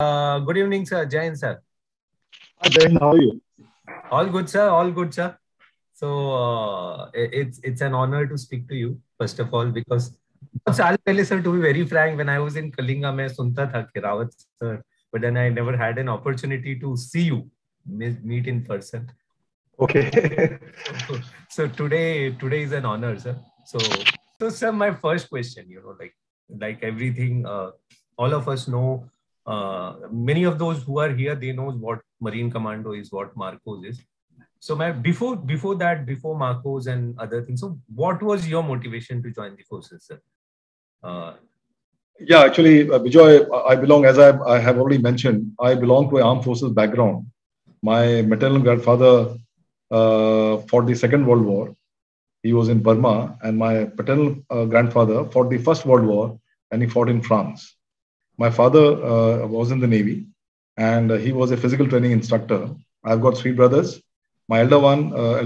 Good evening, sir. Jayin, sir. Hi, Jayin. How are you? All good, sir. All good, sir. So it's an honor to speak to you. First of all, because साल पहले sir, to be very frank, when I was in Kalinga, मैं सुनता था कि Rawat sir, but then I never had an opportunity to see you, meet in person. Okay. So today is an honor, sir. So sir, my first question, you know, like everything, all of us know. Many of those who are here, they know what Marine Commando is, what Marcos is. So, before Marcos and other things, so what was your motivation to join the forces, sir? Yeah, actually, Bijoy, I belong, as I have already mentioned, I belong to an armed forces background. My maternal grandfather fought the Second World War. He was in Burma, and my paternal grandfather fought the First World War, and he fought in France. My father was in the Navy, and he was a physical training instructor. I've got three brothers. My elder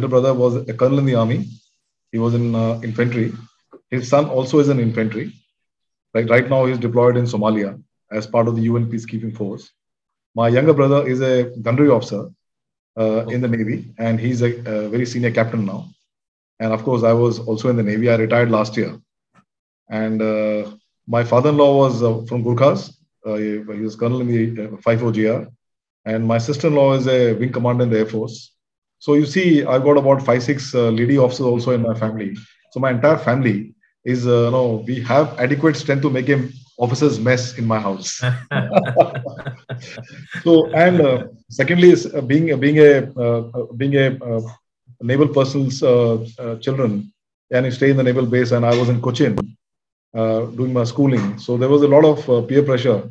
brother was a colonel in the army. He was in infantry. His son also is in infantry. Like right now, he's deployed in Somalia as part of the UN peacekeeping force. My younger brother is a gunnery officer in the Navy, and he's a very senior captain now. And of course, I was also in the Navy. I retired last year, and. My father-in-law was from Gurkhas. He was colonel in the 54 GR, and my sister-in-law is a wing commander in the Air Force. So you see, I've got about 5-6 lady officers also in my family. So my entire family is, you know, we have adequate strength to make an officer's mess in my house. So and secondly, is being a naval person's children, and I stay in the naval base, and I was in Cochin. Doing my schooling, so there was a lot of peer pressure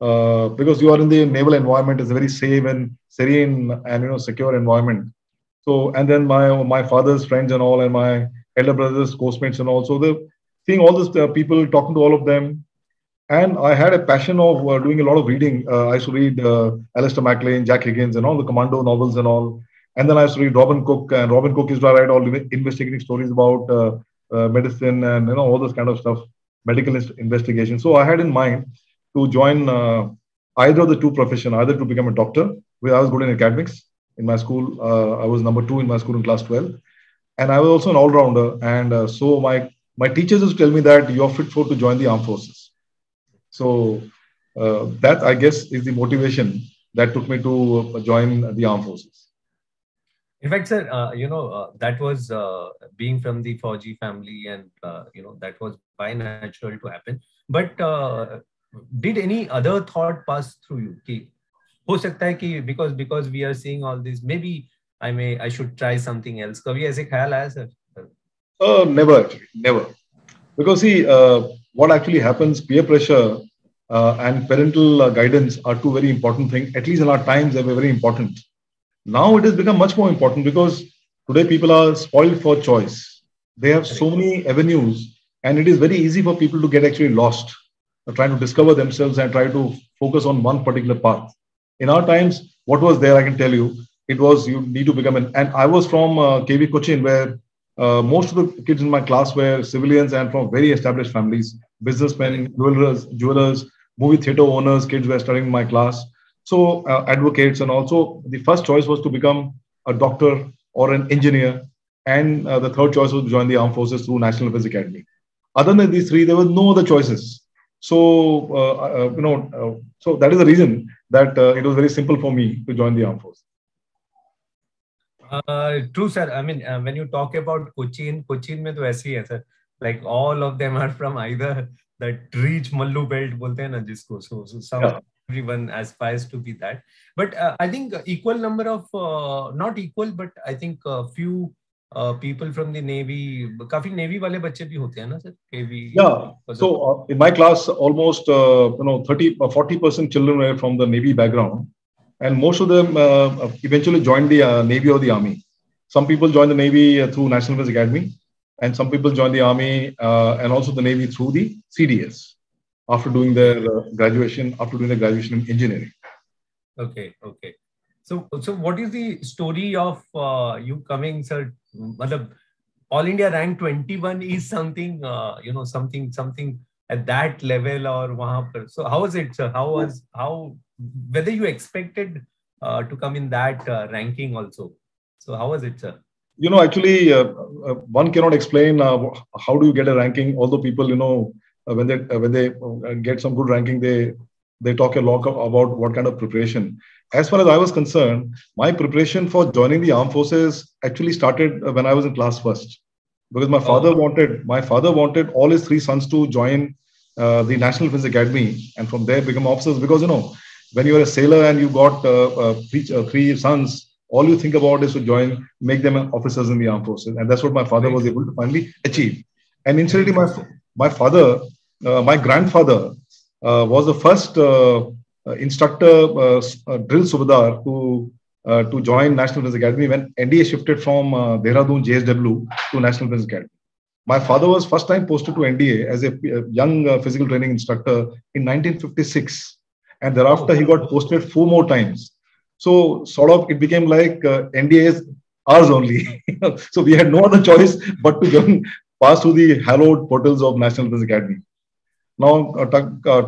because you are in the naval environment. It's a very safe and serene and, you know, secure environment. So and then my father's friends and all, and my elder brother's course-mates and all. So the seeing all these people, talking to all of them, and I had a passion of doing a lot of reading. I used to read Alistair Maclean, Jack Higgins, and all the commando novels and all. And then I used to read Robin Cook, and Robin Cook used to write all investigating stories about medicine and, you know, all this kind of stuff. Medical investigation. So I had in mind to join either of the two professions, either to become a doctor, where I was good in academics. In my school, I was number 2 in my school in class 12. And I was also an all-rounder. And so my teachers used to tell me that you're fit for to join the armed forces. So that, I guess, is the motivation that took me to join the armed forces. In fact, sir, you know, that was being from the 4G family, and you know, that was by natural to happen. But did any other thought pass through you? कि हो सकता है कि because we are seeing all this, maybe I should try something else. कभी ऐसे ख्याल आया sir? Never, actually, never. Because see, what actually happens, peer pressure and parental guidance are two very important things. At least in our times, they were very important. Now it has become much more important because today people are spoiled for choice. They have so many avenues, and it is very easy for people to get actually lost, trying to discover themselves and try to focus on one particular path. In our times, what was there, I can tell you, it was you need to become an. And I was from K.V. Cochin, where most of the kids in my class were civilians and from very established families, businessmen, jewelers, movie theater owners. Kids were studying in my class. So advocates, and also the first choice was to become a doctor or an engineer, and the third choice was to join the armed forces through National Defence Academy. Other than these three, there were no other choices. So you know, so that is the reason that it was very simple for me to join the armed forces. True, sir. I mean, when you talk about Cochin में तो ऐसे ही है sir. Like all of them are from either that reach Mallu belt बोलते हैं ना जिसको, so some. Yeah. Everyone aspires to be that, but I think equal number of not equal, but I think few people from the Navy. काफी Navy वाले बच्चे भी होते हैं ना sir? Navy. Yeah. So in my class, almost you know 30-40% children were from the Navy background, and most of them eventually joined the Navy or the Army. Some people joined the Navy through National Defence Academy, and some people joined the Army and also the Navy through the CDS. After doing their graduation, in engineering. Okay. So what is the story of you coming, sir? All India rank 21 is something, you know, something at that level or wahan par? So how was it, sir? How whether you expected to come in that ranking also? So how was it, sir? You know, actually, one cannot explain how do you get a ranking. Although people, you know, when they get some good ranking, they talk a lot about what kind of preparation. As far as I was concerned, my preparation for joining the armed forces actually started when I was in class first, because my father wanted all his three sons to join the National Defence Academy and from there become officers. Because, you know, when you are a sailor and you got three sons, all you think about is to join, make them officers in the armed forces, and that's what my father was able to finally achieve. And incidentally, my grandfather was the first instructor, drill subedar, to join National Defence Academy when NDA shifted from Dehradun JSW to National Defence Academy. My father was first time posted to NDA as a young physical training instructor in 1956, and thereafter he got posted 4 more times. So sort of it became like NDA is ours only. So we had no other choice but to pass through the hallowed portals of National Defence Academy. Now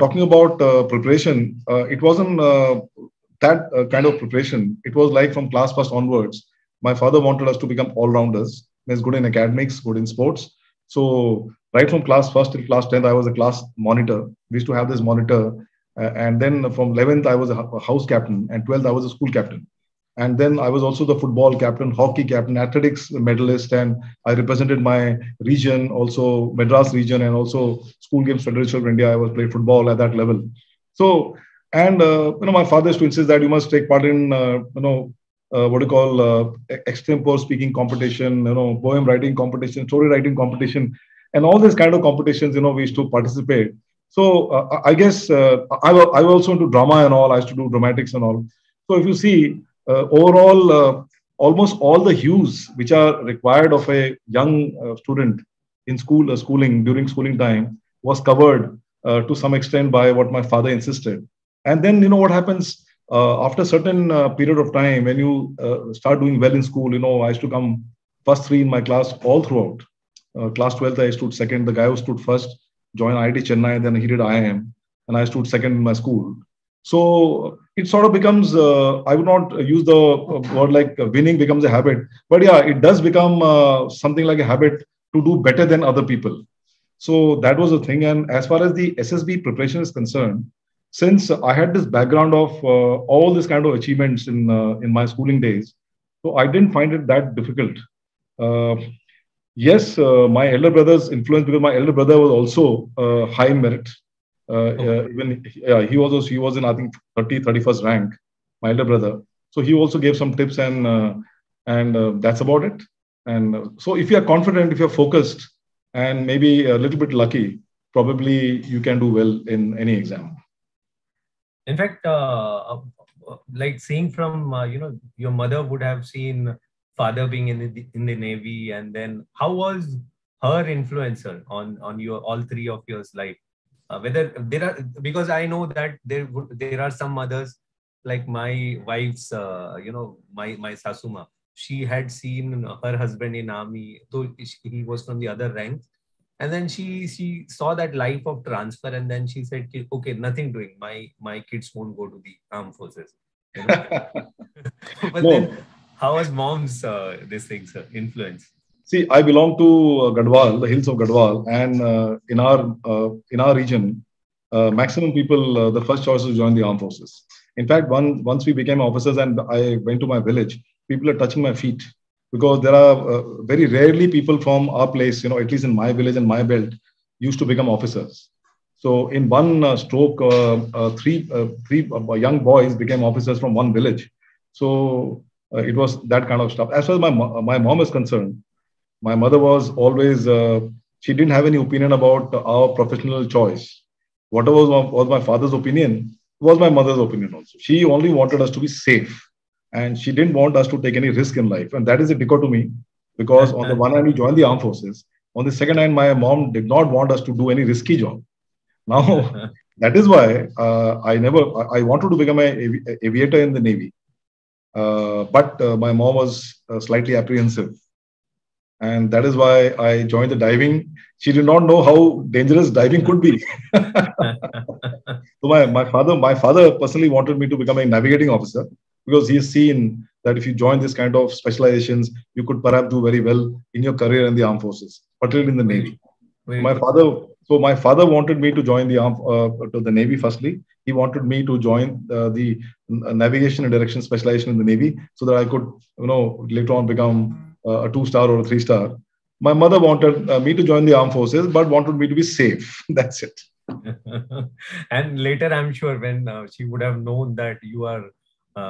talking about preparation, it wasn't that kind of preparation. It was like from class first onwards, my father wanted us to become all-rounders. Means good in academics, good in sports. So right from class first till class 10th, I was a class monitor. We used to have this monitor. And then from 11th, I was a house captain, and 12th, I was a school captain. And then I was also the football captain, hockey captain, athletics medalist, and I represented my region, also Madras region, and also school games Federation of India. I was played football at that level. So, and you know, my father used to insist that you must take part in extempore speaking competition, you know, poem writing competition, story writing competition, and all these kind of competitions. You know, we used to participate. So I guess I was also into drama and all. I used to do dramatics and all. So if you see, overall, almost all the hues which are required of a young student in school, during schooling time, was covered to some extent by what my father insisted. And then, you know, what happens after a certain period of time when you start doing well in school, you know, I used to come first 3 in my class all throughout. Class 12th, I stood second. The guy who stood first joined IIT Chennai, then he did IIM, and I stood second in my school. So it sort of becomes, I would not use the word like winning becomes a habit, but yeah, it does become something like a habit to do better than other people. So that was the thing. And as far as the SSB preparation is concerned, since I had this background of all this kind of achievements in my schooling days, so I didn't find it that difficult. Yes, my elder brother's influence, because my elder brother was also high merit. Even he was in, I think, 31st rank. My elder brother, so he also gave some tips, and that's about it. And so, if you are confident, if you are focused, and maybe a little bit lucky, probably you can do well in any exam. In fact, like seeing from you know, your mother would have seen father being in the Navy, and then how was her influence on your all 3 of yours life? Whether there are, because I know that there are some mothers, like my wife's, you know, my Sasuma, she had seen her husband in army, though he was from the other ranks, and then she saw that life of transfer, and then she said, okay, nothing doing, my kids won't go to the armed forces. You know? But no. Then, how was mom's this thing, sir, influence? See, I belong to Gadwal, the hills of Gadwal, and in our region, maximum people, the first choice is to join the armed forces. In fact, once we became officers and I went to my village, people are touching my feet, because there are very rarely people from our place, you know, at least in my village and my belt, used to become officers. So in one stroke, three young boys became officers from one village. So it was that kind of stuff. As far as my mom is concerned, my mother was always, she didn't have any opinion about our professional choice. Whatever was my father's opinion was my mother's opinion also. She only wanted us to be safe, and she didn't want us to take any risk in life. And that is a dichotomy, because on the one hand, we joined the armed forces. On the second hand, my mom did not want us to do any risky job. Now, that is why I wanted to become an aviator in the Navy. But my mom was slightly apprehensive. And that is why I joined the diving. She did not know how dangerous diving could be. So my father personally wanted me to become a navigating officer, because he's seen that if you join this kind of specializations, you could perhaps do very well in your career in the armed forces, particularly in the Navy. Really? So my father wanted me to join the Navy. Firstly, he wanted me to join the navigation and direction specialization in the Navy, so that I could, later on become a 2-star or a 3-star. My mother wanted me to join the armed forces, but wanted me to be safe. That's it. And later, I'm sure, when she would have known that you are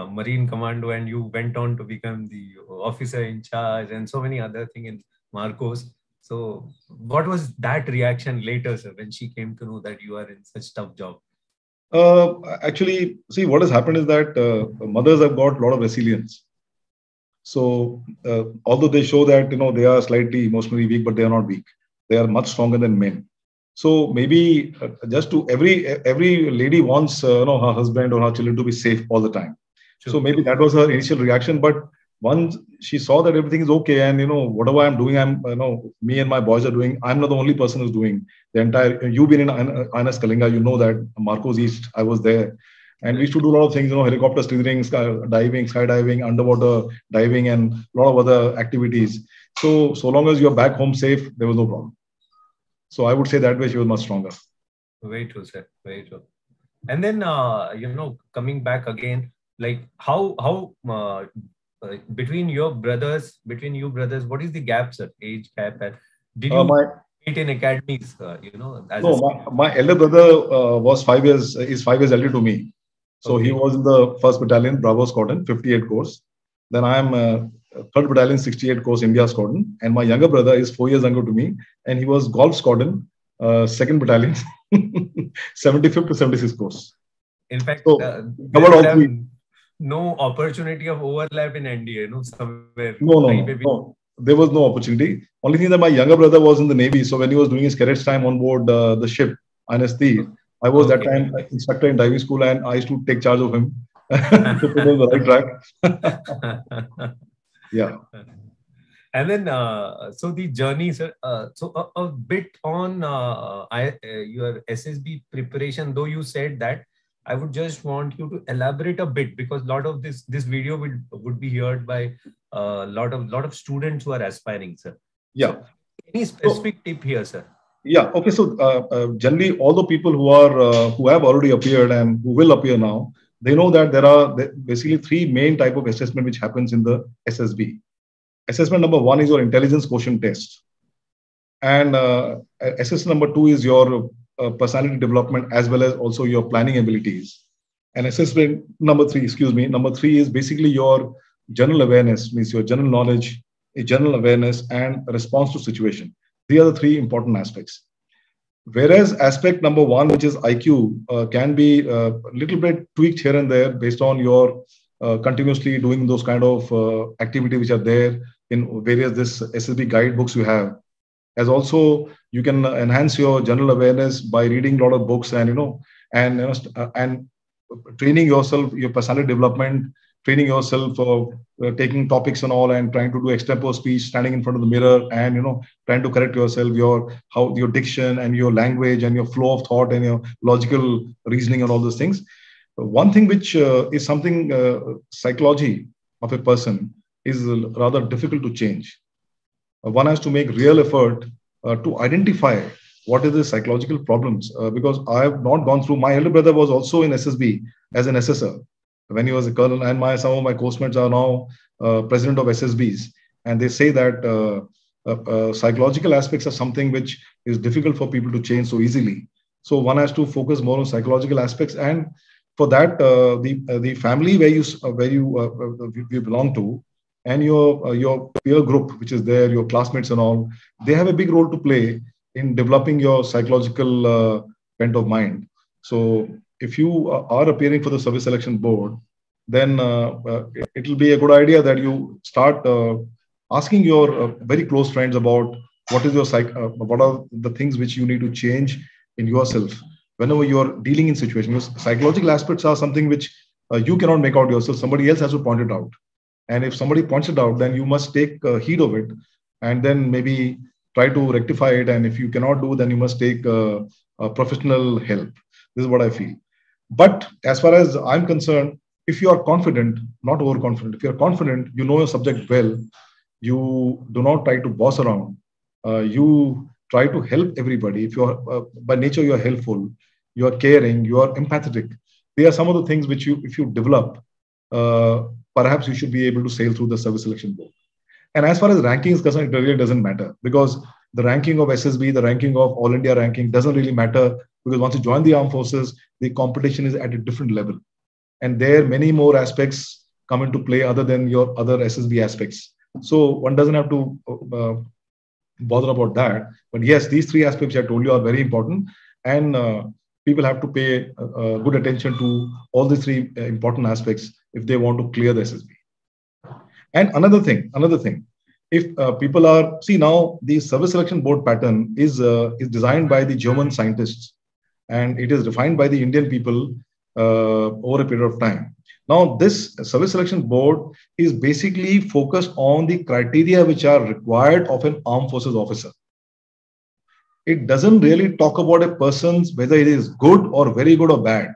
Marine Commando and you went on to become the officer in charge and so many other things in Marcos. So what was that reaction later, sir, when she came to know that you are in such tough job? Actually, see, what has happened is that mothers have got a lot of resilience. So although they show that, they are slightly emotionally weak, but they are not weak. They are much stronger than men. So maybe just to every lady wants, her husband or her children to be safe all the time. Sure. So maybe that was her initial reaction. But once she saw that everything is okay and, whatever I'm doing, me and my boys are doing, I'm not the only person who's doing the entire, you've been in INS Kalinga, that Marcos East, I was there. And we used to do a lot of things, helicopter steering, diving, skydiving, underwater diving, and a lot of other activities. So long as you're back home safe, there was no problem. So I would say that way she was much stronger. Very true, sir. Very true. And then, coming back again, like how between you brothers, what is the gap, sir? Age gap? Did you meet in academies, my elder brother is 5 years elder to me. So okay. He was in the 1st Battalion, Bravo Squadron, 58 Corps. Then I am 3rd Battalion, 68 Corps, India Squadron. And my younger brother is 4 years younger to me. And he was Golf Squadron, 2nd Battalion, 75th to 76th Corps. In fact, so, no opportunity of overlap in NDA, somewhere. No. There was no opportunity. Only thing that my younger brother was in the Navy. So when he was doing his cadet's time on board the ship, INS Thief, I was that time instructor in diving school, and I used to take charge of him to put him on the right track. Yeah. And then, so the journey, sir, a bit on your SSB preparation, though you said that, I would just want you to elaborate a bit, because a lot of this video would be heard by a lot of students who are aspiring, sir. Yeah. So any specific tip here, sir? Yeah. Okay. So generally, all the people who have already appeared and who will appear now, they know that there are basically three main type of assessment which happens in the SSB. Assessment number one is your intelligence quotient test, and assessment number two is your personality development, as well as also your planning abilities. And assessment number three is basically your general awareness, means your general knowledge, a general awareness, and response to situation. These are the three important aspects. Whereas aspect number one, which is IQ, can be a little bit tweaked here and there based on your continuously doing those kind of activity which are there in various SSB guidebooks you have. As also, you can enhance your general awareness by reading a lot of books and and training yourself, your personality development, training yourself for taking topics and all, and trying to do extempore speech, standing in front of the mirror, and trying to correct yourself, your diction and your language and your flow of thought and your logical reasoning and all those things. One thing which is something psychology of a person is rather difficult to change. One has to make real effort to identify what is the psychological problems, because I have not gone through. My elder brother was also in SSB as an assessor when he was a colonel, and some of my coursemates are now president of SSBs, and they say that psychological aspects are something which is difficult for people to change so easily. So one has to focus more on psychological aspects, and for that the family where you belong to, and your peer group, which is there, your classmates and all, they have a big role to play in developing your psychological bent of mind. So if you are appearing for the Service Selection Board, then it will be a good idea that you start asking your very close friends about what is your what are the things which you need to change in yourself whenever you are dealing in situations. Psychological aspects are something which you cannot make out yourself. Somebody else has to point it out. And if somebody points it out, then you must take heed of it. and then maybe try to rectify it. And if you cannot do, then you must take professional help. This is what I feel. But as far as I'm concerned, if you are confident, not overconfident, if you're confident, you know your subject well, you do not try to boss around, you try to help everybody. If you're by nature, you're helpful, you are caring, you are empathetic. They are some of the things which you, if you develop, perhaps you should be able to sail through the service selection board. And as far as ranking is concerned, it really doesn't matter, because the ranking of SSB, the ranking of All India ranking doesn't really matter, because once you join the armed forces, the competition is at a different level. And there many more aspects come into play other than your other SSB aspects. So one doesn't have to bother about that. But yes, these three aspects I told you are very important. And people have to pay good attention to all these three important aspects if they want to clear the SSB. And another thing, if people are, see now the service selection board pattern is designed by the German scientists, and it is refined by the Indian people over a period of time. Now this service selection board is basically focused on the criteria which are required of an armed forces officer. It doesn't really talk about a person's, whether it is good or very good or bad.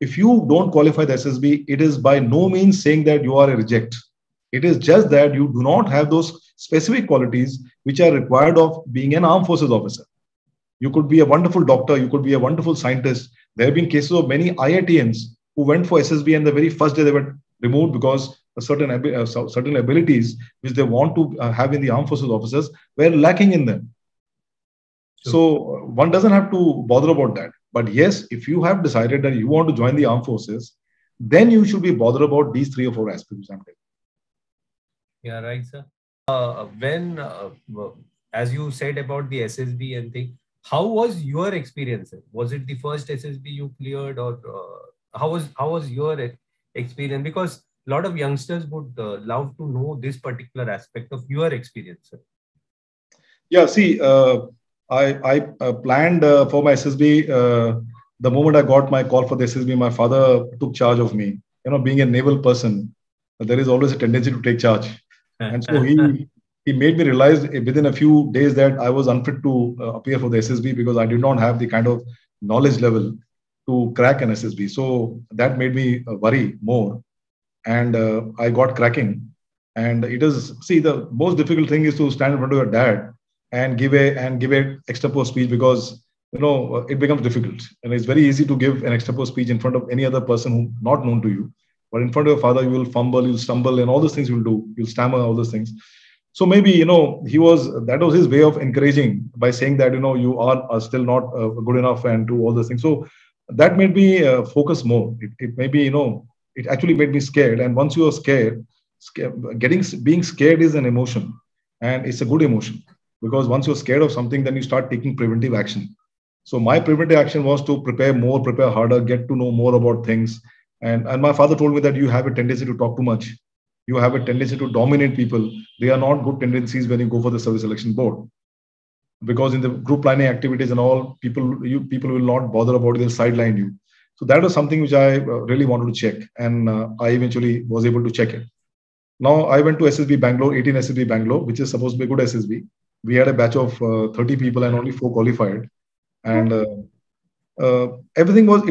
If you don't qualify the SSB, it is by no means saying that you are a reject. It is just that you do not have those specific qualities which are required of being an armed forces officer. You could be a wonderful doctor. You could be a wonderful scientist. There have been cases of many IITians who went for SSB and the very first day they were removed because certain abilities which they want to have in the armed forces officers were lacking in them. Sure. So one doesn't have to bother about that. But yes, if you have decided that you want to join the armed forces, then you should be bothered about these three or four aspects. Yeah, right, sir. As you said about the SSB and thing, how was your experience? Was it the first SSB you cleared, or how was your experience? Because a lot of youngsters would love to know this particular aspect of your experience, sir. Yeah, see, I planned for my SSB. The moment I got my call for the SSB, my father took charge of me. You know, being a naval person, there is always a tendency to take charge. And so he made me realize within a few days that I was unfit to appear for the SSB, because I did not have the kind of knowledge level to crack an SSB. So that made me worry more. And I got cracking. And it is, see, the most difficult thing is to stand in front of your dad and give a extempore speech, because, you know, it becomes difficult. And it's very easy to give an extempore speech in front of any other person who not known to you. But in front of your father, you will fumble, you'll stumble, and all those things you'll do. You'll stammer, all those things. So maybe, you know, that was his way of encouraging, by saying that, you know, you are still not good enough and do all those things. So that made me focus more. It maybe, you know, it actually made me scared. And once you are scared, being scared is an emotion, and it's a good emotion, because once you're scared of something, then you start taking preventive action. So my preventive action was to prepare more, prepare harder, get to know more about things. And my father told me that you have a tendency to talk too much. You have a tendency to dominate people. They are not good tendencies when you go for the service selection board, because in the group planning activities and all, people will not bother about it. They'll sideline you. So that was something which I really wanted to check, and I eventually was able to check it. Now I went to SSB Bangalore, 18 SSB Bangalore, which is supposed to be a good SSB. We had a batch of 30 people and only 4 qualified, and everything was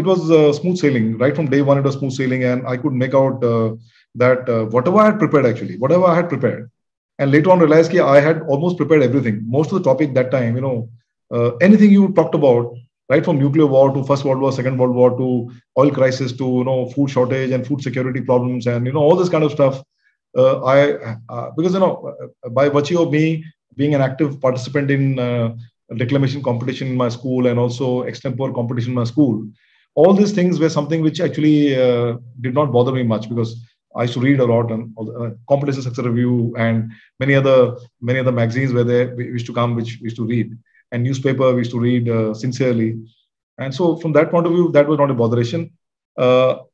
smooth sailing. Right from day one, it was smooth sailing, and I could make out that whatever I had prepared, and later on realized that I had almost prepared everything. Most of the topic that time, you know, anything you talked about, right from nuclear war to First World War, Second World War to oil crisis to, you know, food shortage and food security problems and, you know, all this kind of stuff. Because, you know, by virtue of me being an active participant in declamation competition in my school and also extempore competition in my school, all these things were something which actually did not bother me much, because I used to read a lot, and Competition Success Review and many other magazines were there, we used to come, which we used to read, and newspaper we used to read sincerely. And so from that point of view, that was not a botheration.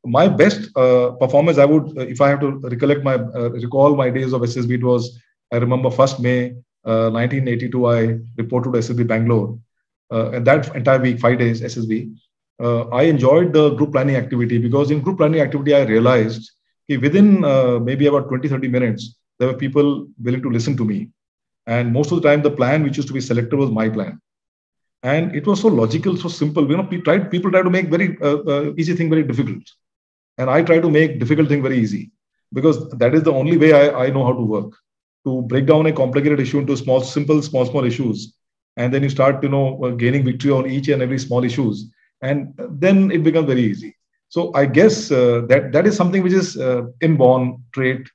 My best performance, I would, if I have to recall my days of SSB, it was, I remember 1st May 1982, I reported to SSB Bangalore, and that entire week, 5 days SSB, I enjoyed the group planning activity, because in group planning activity, I realized within maybe about 20-30 minutes, there were people willing to listen to me. And most of the time, the plan which used to be selected was my plan. And it was so logical, so simple. You know, people try to make very easy thing very difficult. And I try to make difficult thing very easy, because that is the only way I know how to work. To break down a complicated issue into small, simple, small issues. And then you start, you know, gaining victory on each and every small issues. And then it becomes very easy. So I guess that is something which is inborn trait,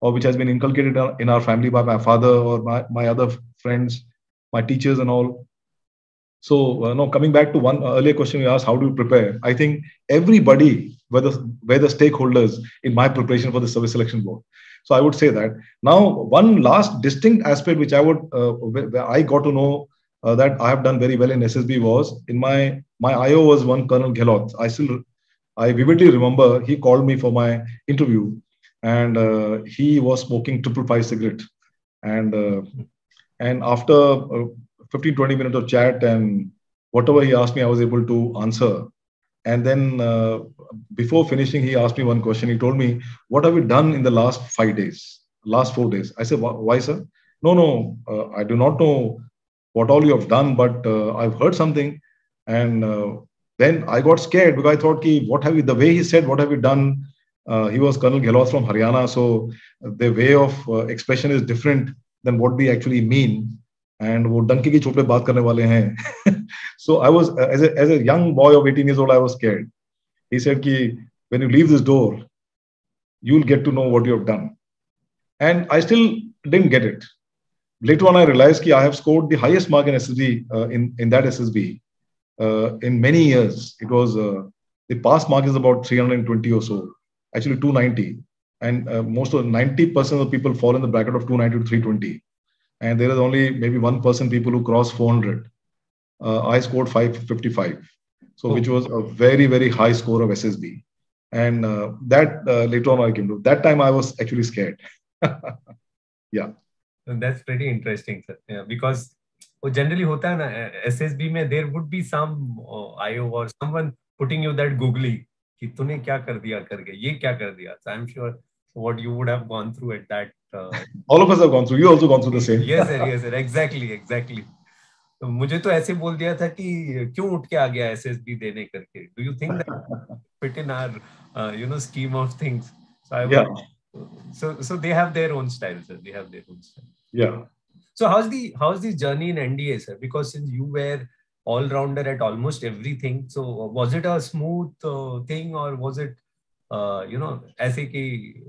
or which has been inculcated in our family by my father or my other friends, my teachers and all. So no, coming back to one earlier question you asked, how do you prepare? I think everybody were the stakeholders in my preparation for the Service Selection Board. So I would say that. Now, one last distinct aspect which I got to know that I have done very well in SSB was, in my IO was one Colonel Ghelot. I vividly remember he called me for my interview, and he was smoking 555 cigarette, and after 15-20 minutes of chat and whatever he asked me, I was able to answer. And then before finishing, he asked me one question. He told me, what have you done in the last 4 days? I said, why, sir? No, I do not know what all you have done, but I've heard something. And then I got scared, because I thought, the way he said, what have you done? He was Colonel Ghelot from Haryana. So the way of expression is different than what we actually mean. And वो डंकी की चोट पे बात करने वाले हैं. So I was, as a young boy of 18 years old, I was scared. He said कि when you leave this door, you'll get to know what you have done. And I still didn't get it. Later on, I realized कि I have scored the highest mark in SSB, in that SSB in many years. It was the pass mark is about 320 or so, actually 290. And most of 90% of the people fall in the bracket of 290 to 320. And there is only maybe 1% people who cross 400. I scored 555, so which was a very, very high score of SSB. And that later on I came to. That time I was actually scared. Yeah. That's pretty interesting, sir. Yeah, because generally hota hai na, SSB mein there would be some IO or someone putting you that googly. Ki tune kya kar diya karke, ye kya kar diya. So I'm sure what you would have gone through at that. All of us have gone through. You also gone through the same. Yes sir. Exactly. So मुझे तो ऐसे बोल दिया था कि क्यों उठ के आ गया SSB देने करके. Do you think that fit in our scheme of things? So I would, so they have their own style, sir. Yeah. So how's the journey in NDA, sir? Because since you were all rounder at almost everything, so was it a smooth thing, or was it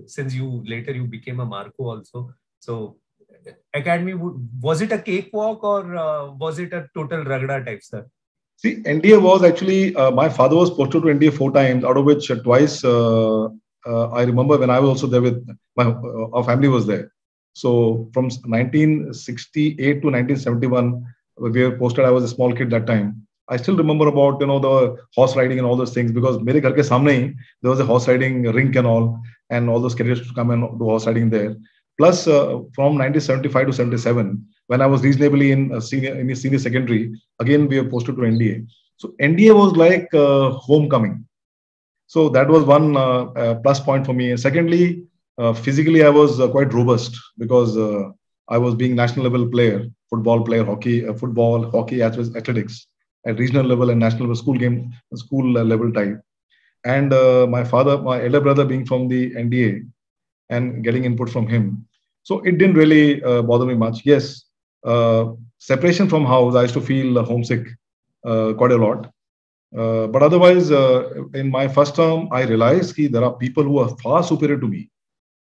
since you later became a Marco also, so academy, was it a cakewalk, or was it a total ragda type, sir? See, NDA was actually, my father was posted to NDA 4 times, out of which twice, I remember when I was also there with, our family was there. So from 1968 to 1971, we were posted, I was a small kid that time. I still remember about the horse riding and all those things, because mere ghar ke samne hi there was a horse riding rink and all those cadets to come and do horse riding there. Plus from 1975 to 77, when I was reasonably in senior secondary, again we were posted to NDA. So NDA was like homecoming. So that was one plus point for me. And secondly, physically I was quite robust, because I was being national level player, football, hockey, athletics. At regional level and national level, school level type. And my elder brother being from the NDA and getting input from him. So it didn't really bother me much. Yes, separation from house, I used to feel homesick quite a lot. But otherwise, in my first term, I realized that there are people who are far superior to me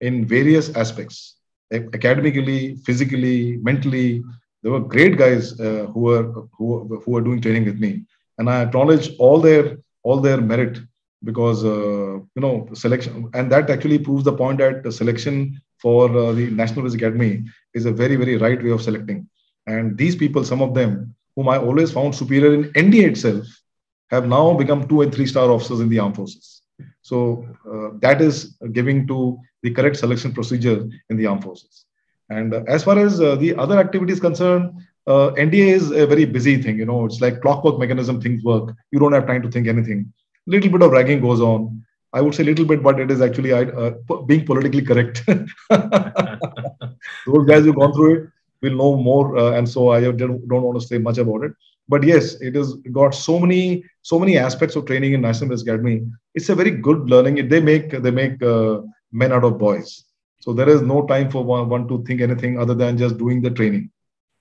in various aspects, academically, physically, mentally. There were great guys who were doing training with me, and I acknowledge all their merit, because selection, and that actually proves the point that the selection for the National Defence Academy is a very, very right way of selecting. And these people, some of them whom I always found superior in NDA itself, have now become 2- and 3-star officers in the armed forces. So that is giving to the correct selection procedure in the armed forces. And as far as the other activities concerned, NDA is a very busy thing. It's like clockwork mechanism, things work. You don't have time to think anything. Little bit of ragging goes on. I would say little bit, but it is actually being politically correct. Those guys who've gone through it, will know more, and so I don't want to say much about it. But yes, it has got so many aspects of training in National Defence Academy. It's a very good learning. They make men out of boys. So there is no time for one to think anything other than just doing the training.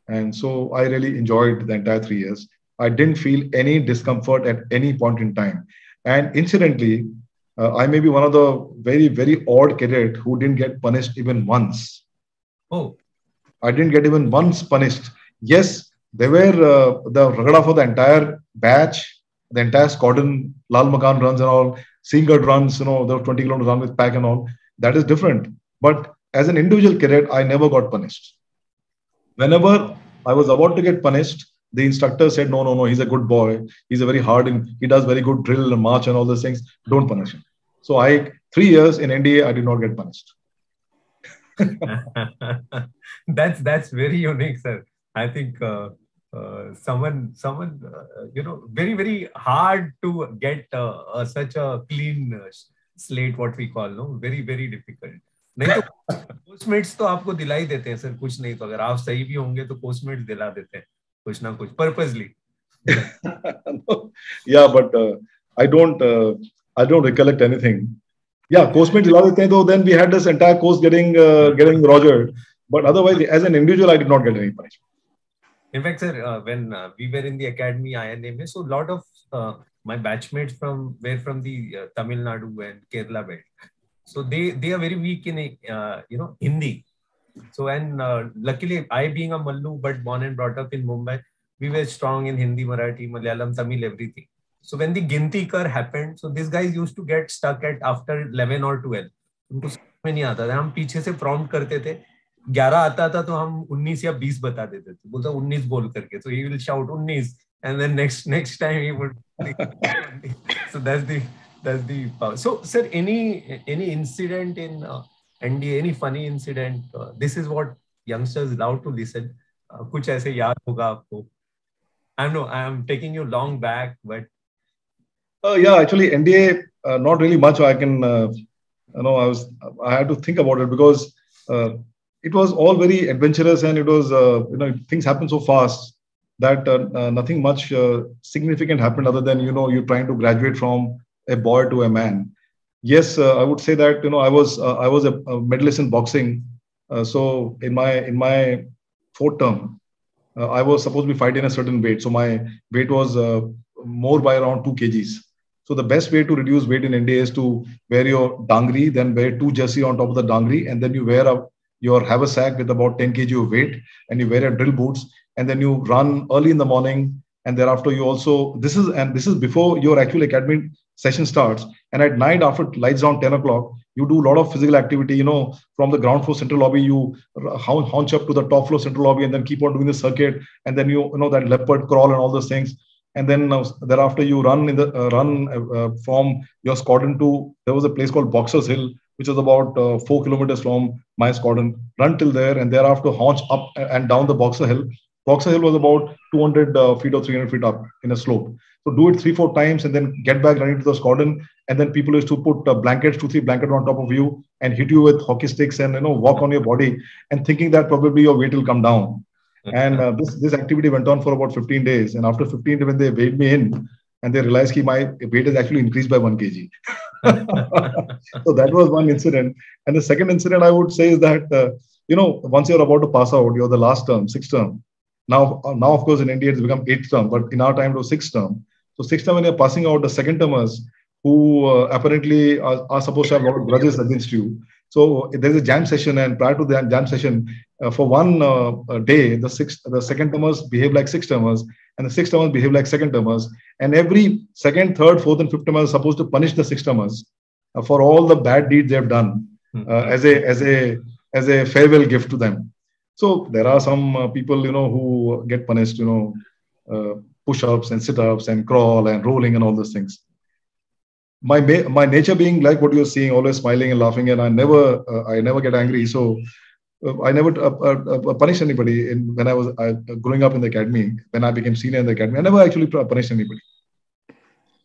And so I really enjoyed the entire 3 years. I didn't feel any discomfort at any point in time. And incidentally, I may be one of the very, very odd cadet who didn't get punished even once. Oh, I didn't get even once punished. Yes, they were the ragada for the entire batch, the entire squadron, Lal Makan runs and all, Singard runs, there were 20 kilometers run with pack and all. That is different. But as an individual cadet, I never got punished. Whenever I was about to get punished, the instructor said, no, he's a good boy. He's a very hard, and he does very good drill and march and all those things. Don't punish him. So 3 years in NDA, I did not get punished. That's very unique, sir. I think someone, very, very hard to get such a clean slate, what we call, no? Very, very difficult. नहीं तो postmates तो आपको दिला ही देते हैं sir, कुछ नहीं तो अगर आप सही भी होंगे तो postmates दिला देते हैं कुछ ना कुछ purposely. Yeah, but I don't recollect anything. Yeah, postmates दिला देते हैं तो then we had this entire course getting rogered, but otherwise as an individual I did not get any punishment. In fact, sir, when we were in the academy, IIM, so a lot of my batchmates from the Tamil Nadu and Kerala belt. So they are very weak in Hindi. So and luckily I being a Mallu but born and brought up in Mumbai, we were strong in Hindi, Marathi, Malayalam, Tamil, everything. So when the Ginti Kar happened, so these guys used to get stuck at after 11 or 12. उनको समझ में नहीं आता था. हम पीछे से prompt करते थे. 11 आता था तो हम 19 या 20 बता देते थे. बोलता 19 बोल करके. So he will shout 19 and then next time he would. So that's the power. So, sir, any incident in NDA, any funny incident? This is what youngsters love to listen. कुछ ऐसे याद होगा आपको? I know I am taking you long back, but yeah, actually NDA not really much. I can I had to think about it because it was all very adventurous and it was things happen so fast that nothing much significant happened other than you're trying to graduate from a boy to a man. Yes, I would say that I was a medalist in boxing. So in my fourth term, I was supposed to be fighting a certain weight. So my weight was more by around 2 kgs. So the best way to reduce weight in India is to wear your dangri, then wear two jersey on top of the dangri, and then you wear your haversack with about 10 kg of weight, and you wear your drill boots, and then you run early in the morning. And thereafter, you also this is before your actual academy session starts. And at night, after lights down 10 o'clock, you do a lot of physical activity. From the ground floor central lobby, you haunch up to the top floor central lobby, and then keep on doing the circuit. And then that leopard crawl and all those things. And then thereafter, you run in the from your squadron to there was a place called Boxers Hill, which was about 4 kilometers from my squadron. Run till there, and thereafter haunch up and down the Boxer Hill. Boxer Hill was about 200 feet or 300 feet up in a slope. So do it 3-4 times and then get back running to the squadron. And then people used to put 2-3 blankets on top of you and hit you with hockey sticks and walk on your body and thinking that probably your weight will come down. And this activity went on for about 15 days. And after 15 days, when they weighed me in and they realized that my weight has actually increased by 1 kg. So that was one incident. And the second incident I would say is that once you're about to pass out, you're the last term, sixth term. Now, of course, in India, it's become 8th term, but in our time, it was 6th term. So 6th term, when you're passing out, the second termers who apparently are supposed to have a lot of grudges against you. So there's a jam session, and prior to the jam session, for one day, the second termers behave like 6th termers, and the 6th termers behave like 2nd termers. And every 2nd, 3rd, 4th, and 5th termers are supposed to punish the 6th termers for all the bad deeds they've done as a farewell gift to them. So there are some people, who get punished, push-ups and sit-ups and crawl and rolling and all those things. My nature being like what you're seeing, always smiling and laughing, and I never get angry. So I never punished anybody when I was growing up in the academy. When I became senior in the academy, I never actually punished anybody.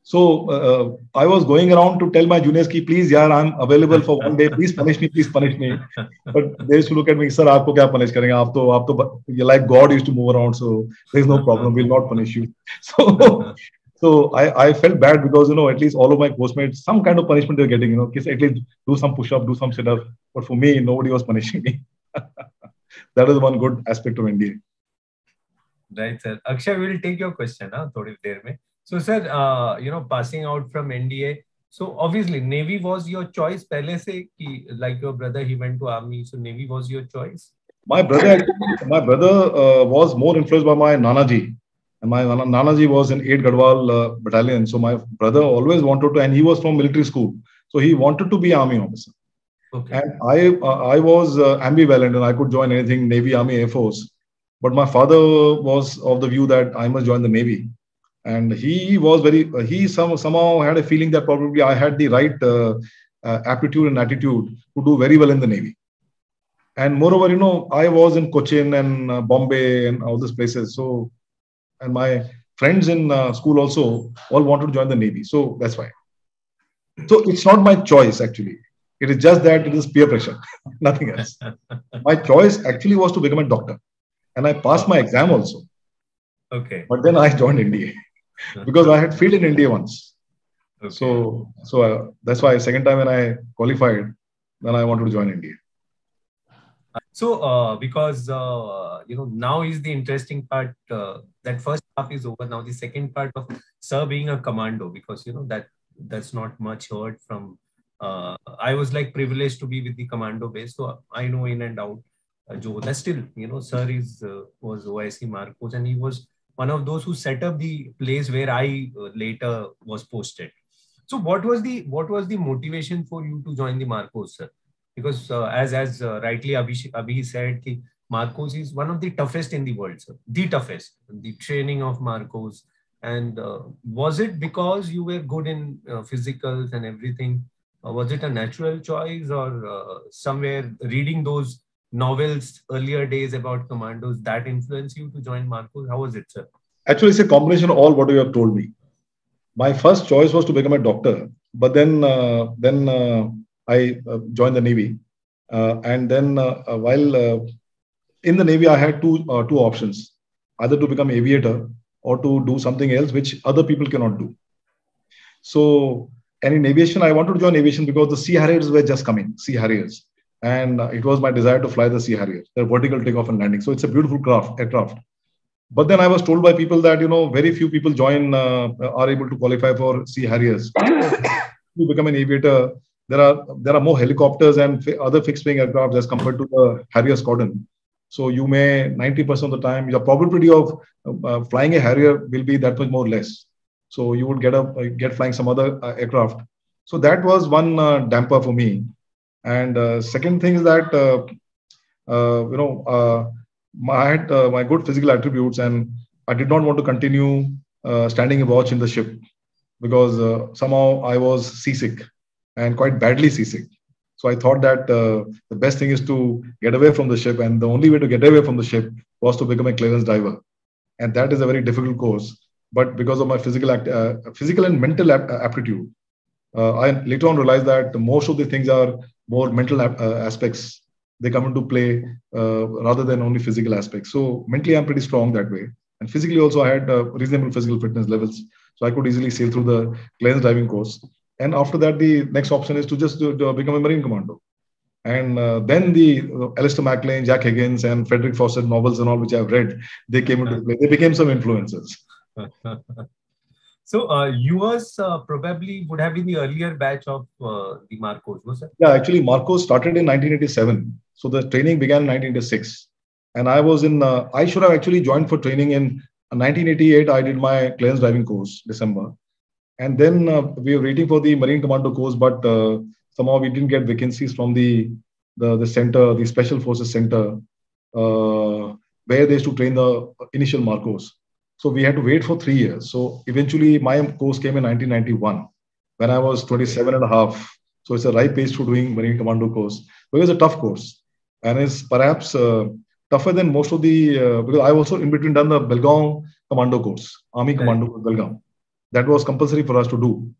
So I was going around to tell my juniors ki, please, yaar, I'm available for one day. Please punish me, please punish me. But they used to look at me, sir, aapko kya punish karenge? You're like God used to move around, so there's no problem. We'll not punish you. So I felt bad because, you know, at least all of my postmates, some kind of punishment they're getting, you know, at least do some push-up, do some sit-up. But for me, nobody was punishing me. That is one good aspect of NDA. Right, sir. Akshay, we'll take your question, huh? Thodi der mein. So, sir, you know, passing out from NDA, so obviously Navy was your choice. Pehle se ki, like your brother, he went to Army, so Navy was your choice. My brother was more influenced by my Nanaji, and my Nanaji was in 8 Gadwal battalion. So my brother always wanted to, and he was from military school, so he wanted to be Army officer. Okay. And I was ambivalent, and I could join anything, Navy, Army, Air Force. But my father was of the view that I must join the Navy. And he was very, he somehow had a feeling that probably I had the right aptitude and attitude to do very well in the Navy. And moreover, you know, I was in Cochin and Bombay and all these places. So, and my friends in school also all wanted to join the Navy. So that's why. So it's not my choice, actually. It is just that it is peer pressure, nothing else. My choice actually was to become a doctor. And I passed my exam also. Okay. But then I joined NDA. Because I had failed in India once, okay. so that's why second time when I qualified, then I wanted to join India. So because you know, now is the interesting part. That first half is over. Now the second part of sir being a commando, because you know that's not much heard from. I was like privileged to be with the commando base, so I know in and out. That's still, you know, sir is was OIC Marcos, and he was one of those who set up the place where I later was posted. So what was the motivation for you to join the Marcos, sir? Because as rightly Abhi said, Marcos is one of the toughest in the world, sir. The toughest. The training of Marcos. And was it because you were good in physicals and everything? Was it a natural choice, or somewhere reading those novels earlier days about commandos that influenced you to join Marcos? How was it, sir? Actually, it's a combination of all what you have told me. My first choice was to become a doctor, but then I joined the Navy, and then while in the Navy, I had two options: either to become aviator or to do something else which other people cannot do. So, and in aviation, I wanted to join aviation because the Sea Harriers were just coming. Sea Harriers. And it was my desire to fly the Sea Harrier, the vertical takeoff and landing. So it's a beautiful aircraft. But then I was told by people that, you know, very few people are able to qualify for Sea Harriers. To become an aviator, there are more helicopters and other fixed-wing aircraft as compared to the Harrier squadron. So you may, 90% of the time, your probability of flying a Harrier will be that much more or less. So you would get flying some other aircraft. So that was one damper for me. And second thing is that, you know, I had my good physical attributes, and I did not want to continue standing a watch in the ship because somehow I was seasick, and quite badly seasick. So I thought that the best thing is to get away from the ship, and the only way to get away from the ship was to become a clearance diver. And that is a very difficult course. But because of my physical and mental aptitude, I later on realized that most of the things are more mental aspects. They come into play rather than only physical aspects. So mentally, I'm pretty strong that way. And physically also, I had reasonable physical fitness levels. So I could easily sail through the clearance diving course. And after that, the next option is to just become a Marine Commando. And then the Alistair Maclean, Jack Higgins, and Frederick Fawcett novels and all, which I've read, they came into play. They became some influences. So, yours probably would have been the earlier batch of the Marcos, was it? Yeah, actually, Marcos started in 1987. So, the training began in 1986. And I was I should have actually joined for training in 1988. I did my clearance diving course, December. And then we were waiting for the Marine Commando course, but somehow we didn't get vacancies from the center, the Special Forces Center, where they used to train the initial Marcos. So we had to wait for 3 years. So eventually my course came in 1991 when I was 27 and a half. So it's a ripe age to doing Marine Commando course. But it's a tough course, and it's perhaps tougher than most of the, because I also in between done the Belgaum Commando course, Army Commando course, Belgaum. That was compulsory for us to do.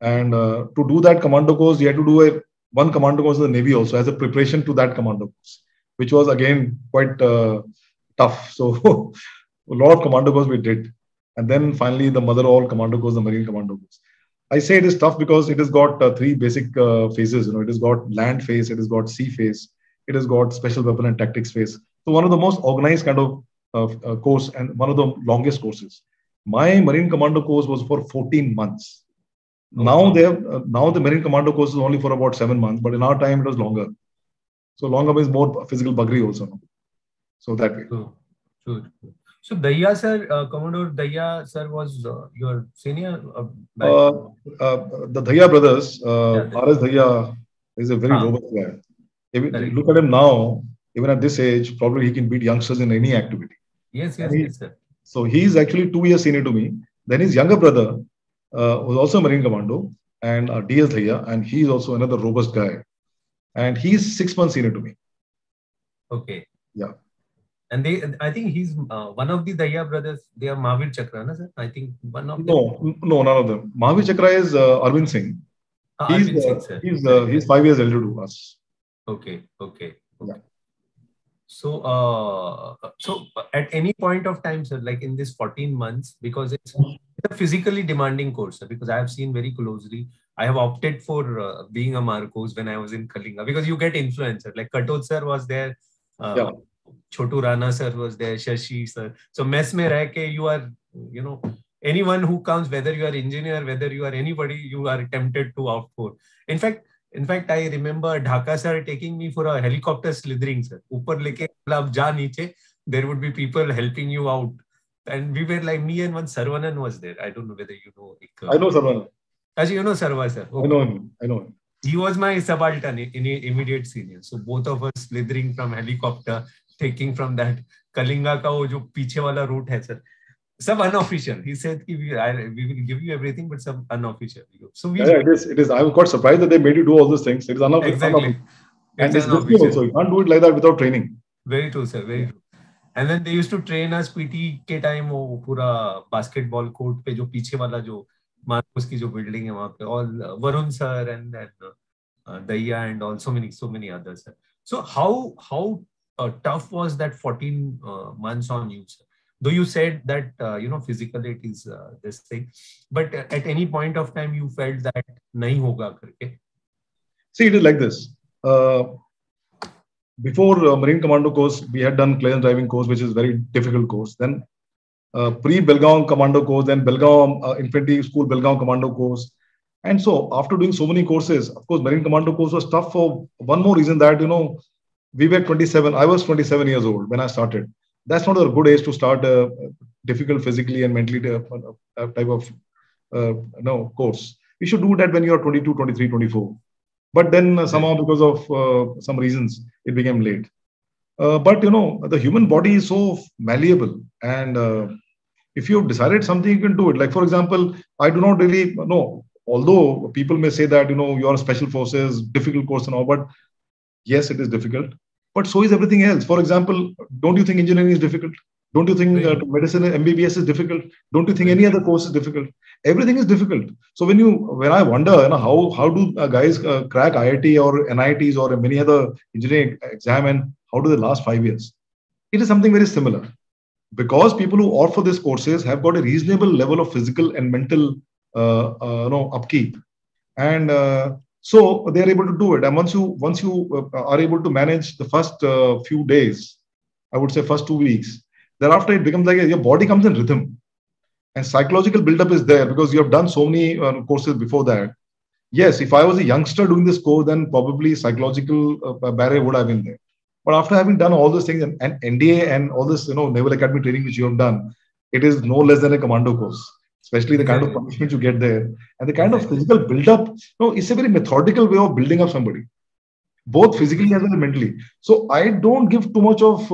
And to do that commando course, you had to do one commando course in the Navy also as a preparation to that commando course, which was again quite tough. So a lot of commando course we did. And then finally the mother of all commando course, the Marine commando course. I say it is tough because it has got three basic phases. You know, it has got land phase, it has got sea phase, it has got special weapon and tactics phase. So one of the most organized kind of course and one of the longest courses. My Marine commando course was for 14 months. Now they have, now the Marine commando course is only for about 7 months, but in our time it was longer. So longer means more physical buggery also. So that way. Sure. Sure. So Daya sir, Commodore Daya sir was your senior? The Daya brothers, R.S. Daya is a very robust guy. If look at him now, even at this age, probably he can beat youngsters in any activity. Yes, yes, yes, sir. So he is actually 2 years senior to me. Then his younger brother was also a Marine Commando and D.S. Daya, and he is also another robust guy. And he is 6 months senior to me. Okay. Yeah. And they, I think he's one of the Daya brothers. They are Mahavir Chakra, na sir? I think one of them. No, no, none of them. Mahavir Chakra is Arvind Singh. He's, Arvind Singh, sir. He's 5 years elder to us. Okay, okay. Yeah. So, so at any point of time, sir, like in this 14 months, because it's a physically demanding course, sir, because I have seen very closely. I have opted for being a Marcos when I was in Kalinga, because you get influencer. Like Katoch sir was there. Yeah. Chotu Rana sir was there, Shashi sir. So mess mein reh ke you are, you know, anyone who comes, whether you are engineer, whether you are anybody, you are tempted to opt for. In fact, I remember Dhaka sir taking me for a helicopter slithering, sir. Upar leke ab ja niche, there would be people helping you out. And we were like, me and one Sarwanan was there. I don't know whether you know. I know Sarwanan. Actually, you know Sarwa sir. Okay. I know him. I know him. He was my subaltern in immediate senior. So both of us slithering from helicopter, taking from that Kalinga ka wo jo piche wala route hai sir, sab unofficial. He said we will give you everything, but some unofficial. So we it is. I was quite surprised that they made you do all those things. It is unofficial. Exactly. And it's difficult also. You can't do it like that without training. Very true, sir. Very true. And then they used to train us PT ke time wo pura basketball court pe jo piche wala jo Marcos ki jo building hai wahan pe all Varun sir and Daya and all so many others, sir. So how tough was that 14 months on you, sir? Though you said that, you know, physically it is this thing, but at any point of time you felt that nahi hoga karke. See, it is like this. Before Marine Commando course, we had done clearance driving course, which is very difficult course. Then pre-Belgaum Commando course, then Belgaum Infantry School Belgaum Commando course. And so after doing so many courses, of course, Marine Commando course was tough for one more reason that, you know, we were 27. I was 27 years old when I started. That's not a good age to start a difficult physically and mentally type of course. We should do that when you are 22, 23, 24. But then somehow because of some reasons, it became late. But you know, the human body is so malleable. And if you've decided something, you can do it. Like for example, I do not really know, although people may say that, you know, you are special forces, difficult course and all, but yes, it is difficult, but so is everything else. For example, don't you think engineering is difficult? Don't you think medicine, MBBS is difficult? Don't you think any other course is difficult? Everything is difficult. So when I wonder, you know, how do guys crack IIT or NITs or many other engineering exam and how do they last 5 years? It is something very similar because people who opt for these courses have got a reasonable level of physical and mental upkeep. And so they are able to do it. And once you are able to manage the first few days, I would say first 2 weeks, thereafter it becomes like your body comes in rhythm and psychological buildup is there because you have done so many courses before that. Yes, if I was a youngster doing this course, then probably psychological barrier would have been there. But after having done all those things and NDA and all this, you know, Naval Academy training which you have done, it is no less than a commando course. Especially the kind of punishment you get there and the kind of physical build-up. No, it's a very methodical way of building up somebody, both physically as well as mentally. So I don't give too much of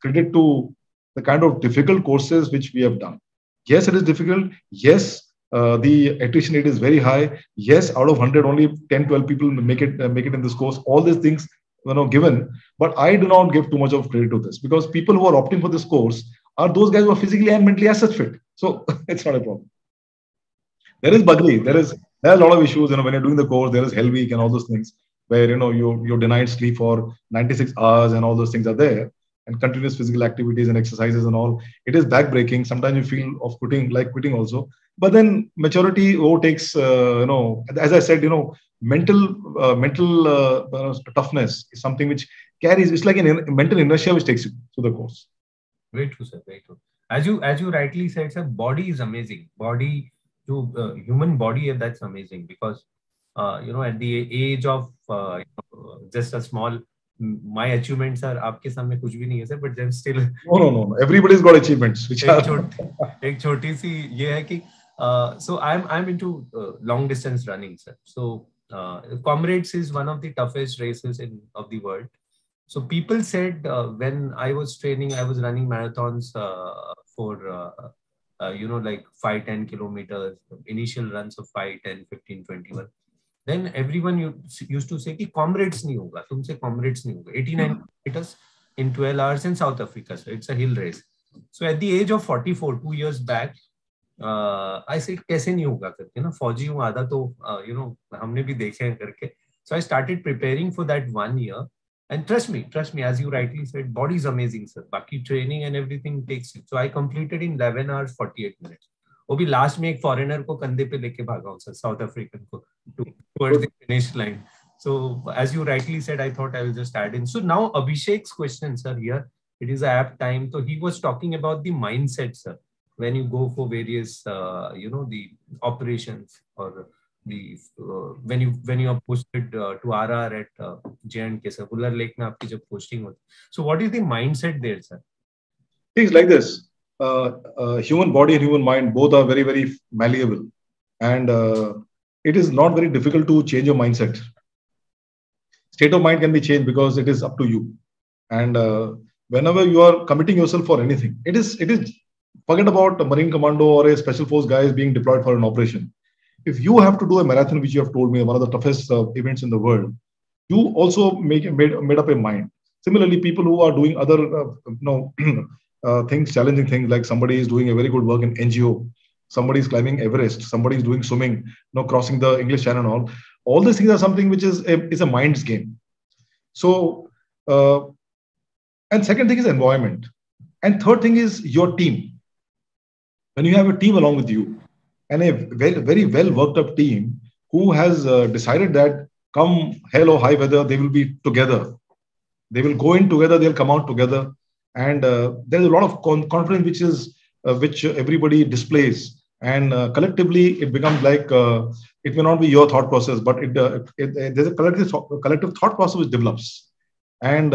credit to the kind of difficult courses which we have done. Yes, it is difficult. Yes, the attrition rate is very high. Yes, out of 100, only 10, 12 people make it in this course. All these things, you know, given. But I do not give too much of credit to this because people who are opting for this course are those guys who are physically and mentally as such fit. So it's not a problem. There is badri. There are a lot of issues. You know, when you're doing the course, there is hell week and all those things where you know you're denied sleep for 96 hours and all those things are there, and continuous physical activities and exercises and all. It is backbreaking. Sometimes you feel of quitting, like quitting also. But then maturity overtakes. You know, as I said, you know, mental toughness is something which carries. It's like a mental inertia which takes you through the course. Very true, sir. Very true. As you rightly said, sir, body is amazing. Body to human body, that's amazing because you know, at the age of just a small, my achievements are आपके सामने कुछ भी नहीं है sir, but then still no, everybody's got achievements. Which एक छोटी सी ये है कि so I'm into long distance running sir. So Comrades is one of the toughest races of the world. So people said when I was training, I was running marathons for you know, like 5-10 kilometers, initial runs of 5, 10, 15, 21. Then everyone used to say कि Comrades नहीं होगा, तुमसे Comrades नहीं होगा. 89 kilometers in 12 hours in South Africa, so it's a hill race. So at the age of 44, 2 years back, I said कैसे नहीं होगा करके ना, फौजी हूँ आधा तो you know हमने भी देखे हैं करके. So I started preparing for that 1 year. And trust me, as you rightly said, body is amazing, sir. Baki training and everything takes you. So I completed in 11 hours 48 minutes. वो भी last में एक foreigner को कंधे पे लेके भागा हूँ sir, South African को towards the finish line. So as you rightly said, I thought I will just add in. So now Abhishek's question, sir, here it is a apt time. So he was talking about the mindset, sir, when you go for various, you know, the operations or the when you are posted to RR at J&K sir, Bular Lake na aapki jab posting hoti. So what is the mindset there, sir? Things like this, human body and human mind both are very very malleable, and it is not very difficult to change your mindset. State of mind can be changed because it is up to you, and whenever you are committing yourself for anything, it is forget about a Marine Commando or a Special Force guys being deployed for an operation. If you have to do a marathon, which you have told me one of the toughest events in the world, you also made up a mind. Similarly, people who are doing other things, challenging things, like somebody is doing a very good work in NGO, somebody is climbing Everest, somebody is doing swimming, crossing the English Channel, and all these things are something which is a mind's game. So, and second thing is environment, and third thing is your team. When you have a team along with you, and a very well worked up team who has decided that come hell or high weather, they will be together. They will go in together. They'll come out together. And there's a lot of confidence which everybody displays. And collectively, it becomes like it may not be your thought process, but there's a collective thought process which develops. And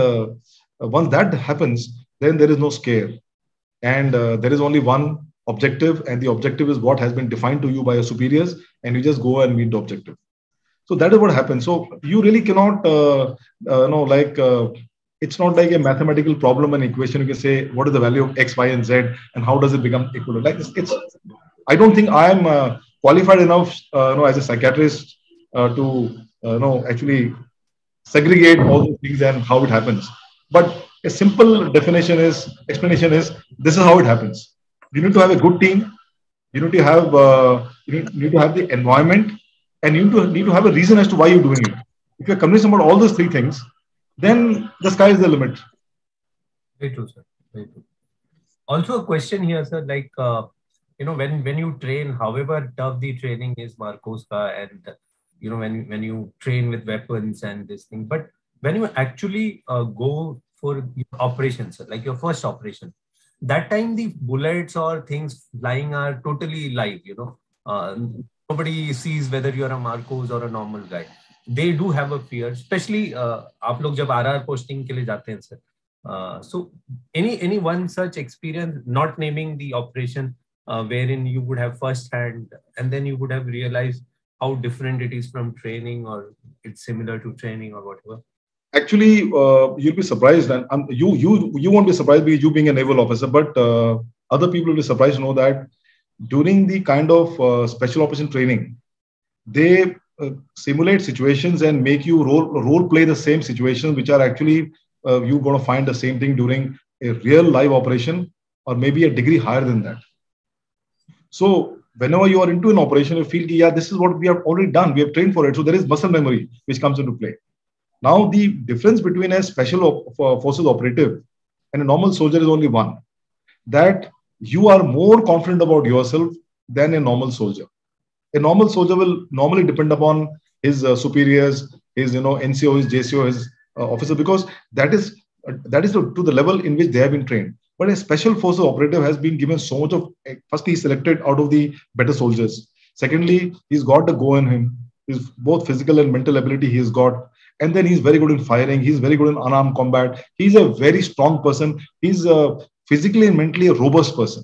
once that happens, then there is no scare, and there is only one objective, and the objective is what has been defined to you by your superiors, and you just go and meet the objective. So that is what happens. So you really cannot, it's not like a mathematical problem and equation. You can say what is the value of X, Y, and Z, and how does it become equal? Like it's I don't think I am qualified enough, as a psychiatrist to actually segregate all those things and how it happens. But a simple explanation is this is how it happens. You need to have a good team. You need to have you need to have the environment, and you need to have a reason as to why you're doing it. If you're convinced about all those three things, then the sky is the limit. Very true, sir. Very true. Also, a question here, sir. Like when you train, however tough the training is, Marcos, and when you train with weapons and this thing, but when you actually go for operations, sir, like your first operation. That time the bullets or things flying are totally live, nobody sees whether you are a Marcos or a normal guy. They do have a fear, especially आप लोग जब RR posting के लिए जाते हैं sir. So any one such experience, not naming the operation, wherein you would have first hand and then you would have realized how different it is from training, or it's similar to training or whatever. Actually, you'll be surprised, and you won't be surprised by you being a naval officer, but other people will be surprised to know that during the kind of special operation training, they simulate situations and make you role play the same situations, which are actually you're going to find the same thing during a real live operation, or maybe a degree higher than that. So whenever you are into an operation, you feel, yeah, this is what we have already done. We have trained for it. So there is muscle memory, which comes into play. Now, the difference between a special forces operative and a normal soldier is only one, that you are more confident about yourself than a normal soldier. A normal soldier will normally depend upon his superiors, his NCO, his JCO, his officer, because that is to the level in which they have been trained. But a special forces operative has been given so much of, firstly, he's selected out of the better soldiers. Secondly, he's got the go in him. He's both physical and mental ability he's got. And then he's very good in firing. He's very good in unarmed combat. He's a very strong person. He's physically and mentally a robust person.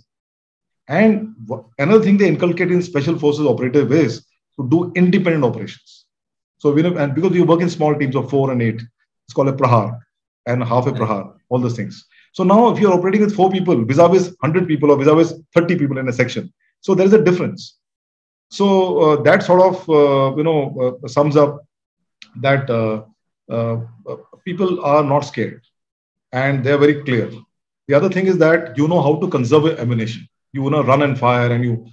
And another thing they inculcate in special forces operative is to do independent operations. So we know, and because we work in small teams of 4 and 8, it's called a prahar and half a prahar, all those things. So now if you're operating with 4 people, vis-a-vis 100 people or vis-a-vis 30 people in a section, so there is a difference. So that sort of, sums up that people are not scared and they're very clear. The other thing is that you know how to conserve ammunition. You want to run and fire, and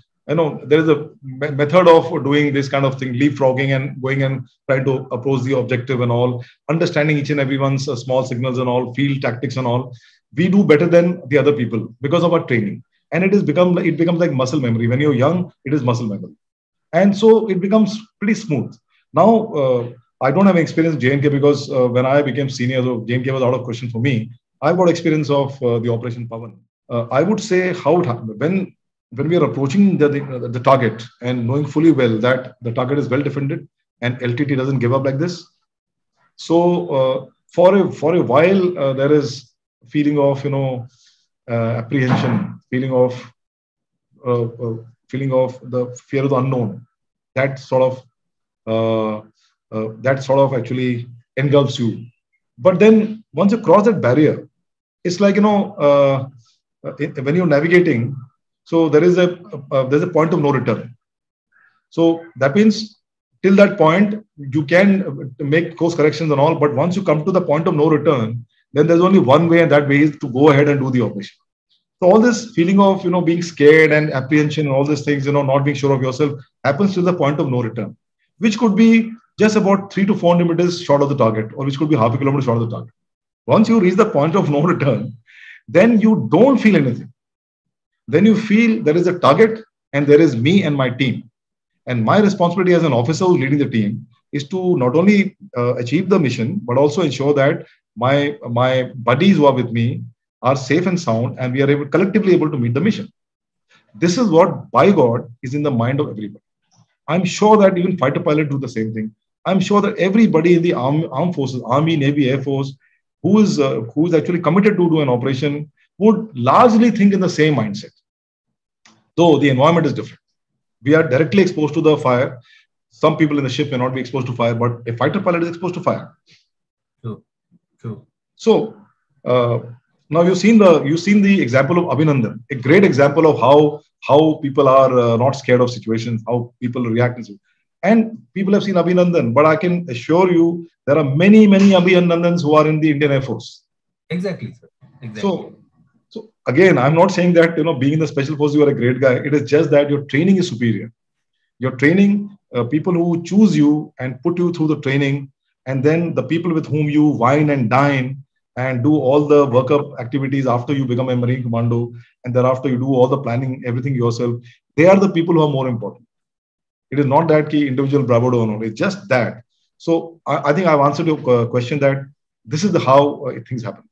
there is a method of doing this kind of thing, leapfrogging and going and trying to approach the objective and all, understanding each and everyone's small signals and all, field tactics and all. We do better than the other people because of our training. And it becomes like muscle memory. When you're young, it is muscle memory. And so it becomes pretty smooth. Now, I don't have experience in JNK because when I became senior, so JNK was out of question for me. I've got experience of the Operation Pavan. I would say how it happened. When we are approaching the target and knowing fully well that the target is well defended and LTT doesn't give up like this. So for a while, there is feeling of, apprehension, feeling of the fear of the unknown. That sort of actually engulfs you. But then once you cross that barrier, it's like, when you're navigating, so there is there's a point of no return. So that means till that point, you can make course corrections and all. But once you come to the point of no return, then there's only one way, and that way is to go ahead and do the operation. So all this feeling of, being scared and apprehension and all these things, not being sure of yourself happens to the point of no return, which could be just about 300 to 400 meters short of the target, or which could be half a kilometer short of the target. Once you reach the point of no return, then you don't feel anything. Then you feel there is a target and there is me and my team. And my responsibility as an officer who's leading the team is to not only achieve the mission, but also ensure that my buddies who are with me are safe and sound, and we are collectively able to meet the mission. This is what, by God, is in the mind of everybody. I'm sure that even fighter pilots do the same thing. I'm sure that everybody in the armed forces, Army, Navy, Air Force, who is actually committed to do an operation would largely think in the same mindset, though the environment is different. We are directly exposed to the fire. Some people in the ship may not be exposed to fire, but a fighter pilot is exposed to fire. True. So now you've seen the example of Abhinandan, a great example of how people are not scared of situations, how people react. And people have seen Abhinandan, but I can assure you there are many, many Abhinandans who are in the Indian Air Force. Exactly, sir. Exactly. So again, I'm not saying that, being in the special force, you are a great guy. It is just that your training is superior. Your training, people who choose you and put you through the training, and then the people with whom you wine and dine and do all the workup activities after you become a Marine Commando, and thereafter you do all the planning, everything yourself, they are the people who are more important. It is not that key individual bravado or not. It's just that. So I think I've answered your question that this is how things happen.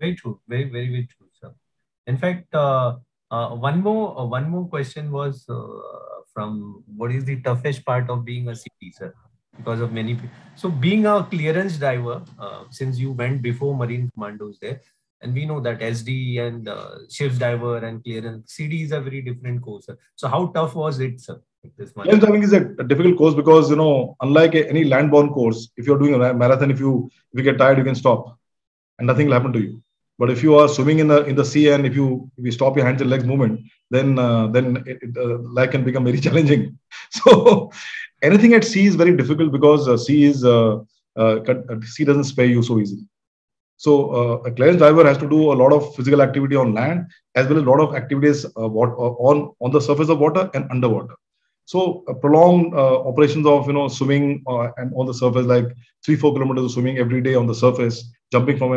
Very true. Very, very, very true, sir. In fact, one more question was from what is the toughest part of being a CT, sir? Because of many people. So being a clearance diver, since you went before Marine Commandos there, and we know that SD and shift diver and clearance, CD is a very different course, sir. So how tough was it, sir? Clearance diving is a difficult course because, unlike any landborne course, if you're doing a marathon, if you get tired, you can stop and nothing will happen to you. But if you are swimming in the sea and if you stop your hands and legs movement, then life can become very challenging. So anything at sea is very difficult because sea doesn't spare you so easily. So a clearance diver has to do a lot of physical activity on land, as well as a lot of activities on the surface of water and underwater. So prolonged operations of swimming and on the surface, like 3-4 kilometers of swimming every day on the surface, jumping from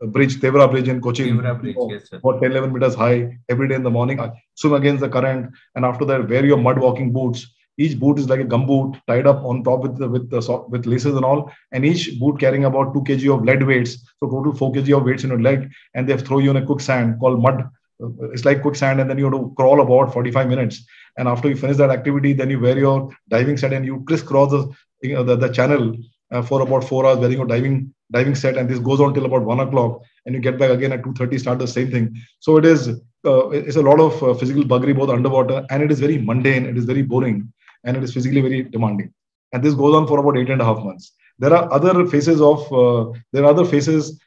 a bridge, Tevra Bridge in Cochin, about 10-11 meters high every day in the morning, swim against the current, and after that wear your mud walking boots. Each boot is like a gumboot tied up on top with laces and all, and each boot carrying about 2 kg of lead weights, so total 4 kg of weights in your leg, and they throw you in a quicksand called mud. It's like quicksand, and then you have to crawl about 45 minutes. And after you finish that activity, then you wear your diving set and you crisscross the channel for about 4 hours wearing your diving set, and this goes on till about 1 o'clock, and you get back again at 2:30, start the same thing. So it is it's a lot of physical buggery both underwater, and it is very mundane, it is very boring, and it is physically very demanding. And this goes on for about 8.5 months. There are other phases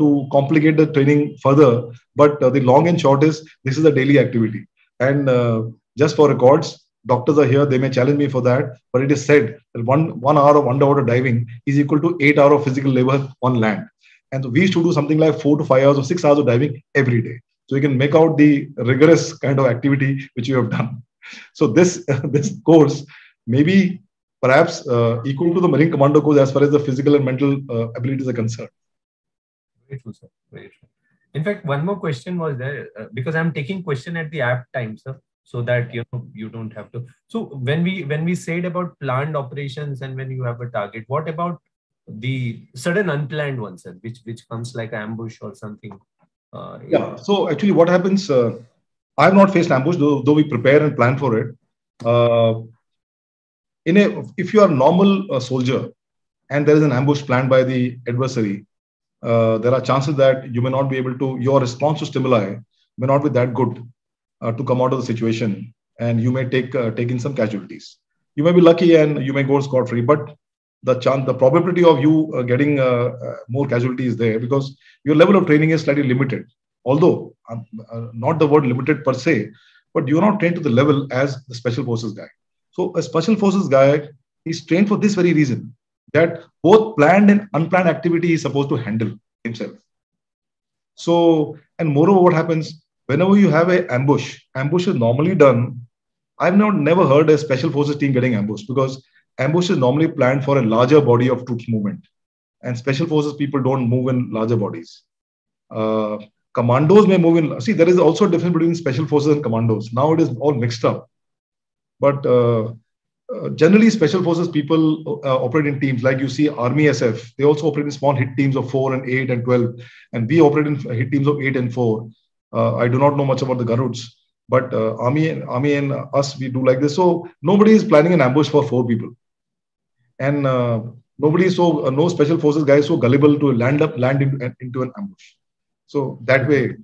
to complicate the training further, but the long and short is this is a daily activity. And just for records, doctors are here, they may challenge me for that, but it is said that one hour of underwater diving is equal to 8 hours of physical labor on land. And so we used to do something like 4 to 5 hours or 6 hours of diving every day. So you can make out the rigorous kind of activity which you have done. So this course may be perhaps equal to the Marine Commando course as far as the physical and mental abilities are concerned. Very true, sir. Very true. In fact, one more question was there, because I'm taking question at the apt time, sir, so that you don't have to. So when we said about planned operations and when you have a target, what about the sudden unplanned ones, sir, which comes like ambush or something? Yeah. So actually, what happens? I have not faced ambush, though we prepare and plan for it. If you are a normal soldier and there is an ambush planned by the adversary, there are chances that you may not be able to, your response to stimuli may not be that good to come out of the situation, and you may take in some casualties. You may be lucky and you may go scot-free, but the probability of you getting more casualties is there because your level of training is slightly limited. Although not the word limited per se, but you're not trained to the level as the special forces guy. So a special forces guy is trained for this very reason, that both planned and unplanned activity is supposed to handle himself. So, and moreover, what happens whenever you have an ambush? Ambush is normally done. I've never heard a special forces team getting ambushed, because ambush is normally planned for a larger body of troops movement, and special forces people don't move in larger bodies. Commandos may move in. See, there is also a difference between special forces and commandos. Now it is all mixed up. But generally, special forces people operate in teams. Like you see Army SF, they also operate in small hit teams of 4 and 8 and 12. And we operate in hit teams of 8 and 4. I do not know much about the Garuds, but Army and us, we do like this. So nobody is planning an ambush for 4 people. And no special forces guy is so gullible to land into an ambush. So that way.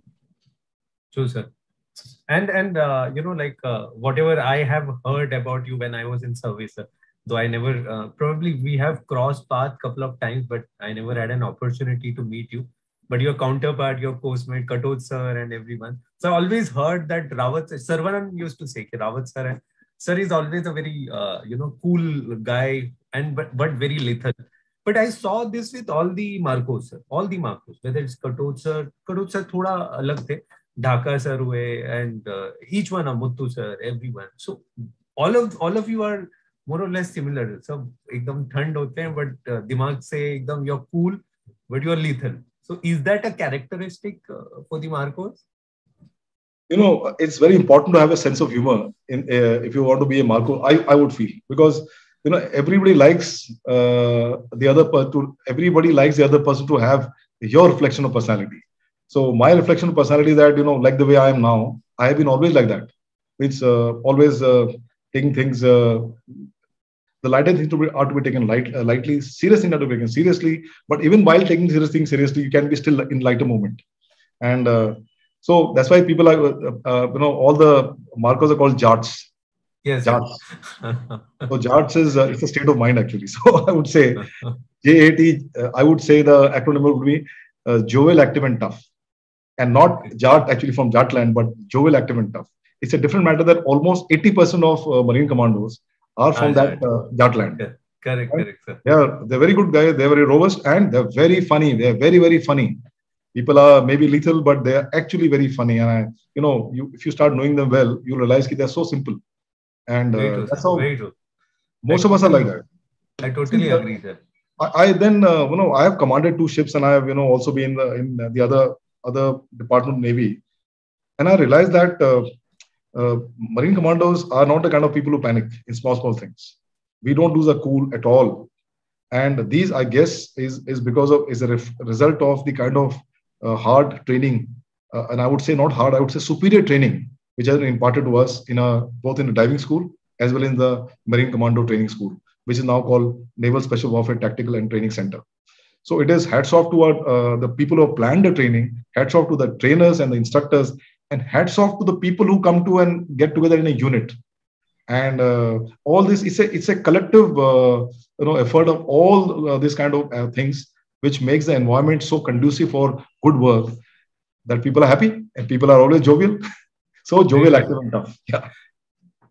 True, sir. And whatever I have heard about you when I was in service, though I never, probably we have crossed paths couple of times, but I never had an opportunity to meet you. But your counterpart, your coursemate, Katoch sir and everyone. So I always heard that Rawat, Sarwanan used to say, Rawat sir, and sir is always a very, cool guy, and but very lethal. But I saw this with all the Marcos, sir, whether it's Katoch sir thoda alag the, Dhaka sir huye, and each one, Muttu sir, everyone. So all of you are more or less similar. So ekdam thand hote hain, but dimag se ekdam you're cool, but you're lethal. So is that a characteristic for the Marcos? It's very important to have a sense of humor if you want to be a Marcos, I would feel, because everybody likes the other person to have your reflection of personality. So my reflection of personality is that, like the way I am now, I have been always like that. It's always taking things, the lighter things are to be taken lightly, serious things are to be taken seriously. But even while taking serious things seriously, you can be still in lighter moment. And so that's why people are, all the Marcos are called Jats. Yes. Jarts. So Jarts is it's a state of mind actually. So I would say JAT. I would say the acronym would be jovial, active, and tough, and not Jart actually from Jartland, but jovial, active, and tough. It's a different matter that almost 80% of Marine commandos are from that Jartland. Correct, correct, sir. Yeah, they're very good guys. They're very robust and they're very funny. They're very, very funny. People are maybe lethal, but they are actually very funny. And I, you know, if you start knowing them well, you realize that they're so simple. And that's how most of us are like that. I totally agree, sir. I then, you know, I have commanded 2 ships, and I have, you know, also been in the other department of Navy. And I realized that Marine commandos are not the kind of people who panic in small things. We don't lose our cool at all. And these, I guess, is a result of the kind of hard training, and I would say not hard, I would say superior training, which has been imparted to us in both in the diving school as well in the Marine Commando Training School, which is now called Naval Special Warfare Tactical and Training Center. So it is hats off to the people who have planned the training, hats off to the trainers and the instructors, and hats off to the people who come to and get together in a unit. And all this, it's a collective you know, effort of all this kind of things, which makes the environment so conducive for good work that people are happy and people are always jovial. So jovial, active and tough. Yeah.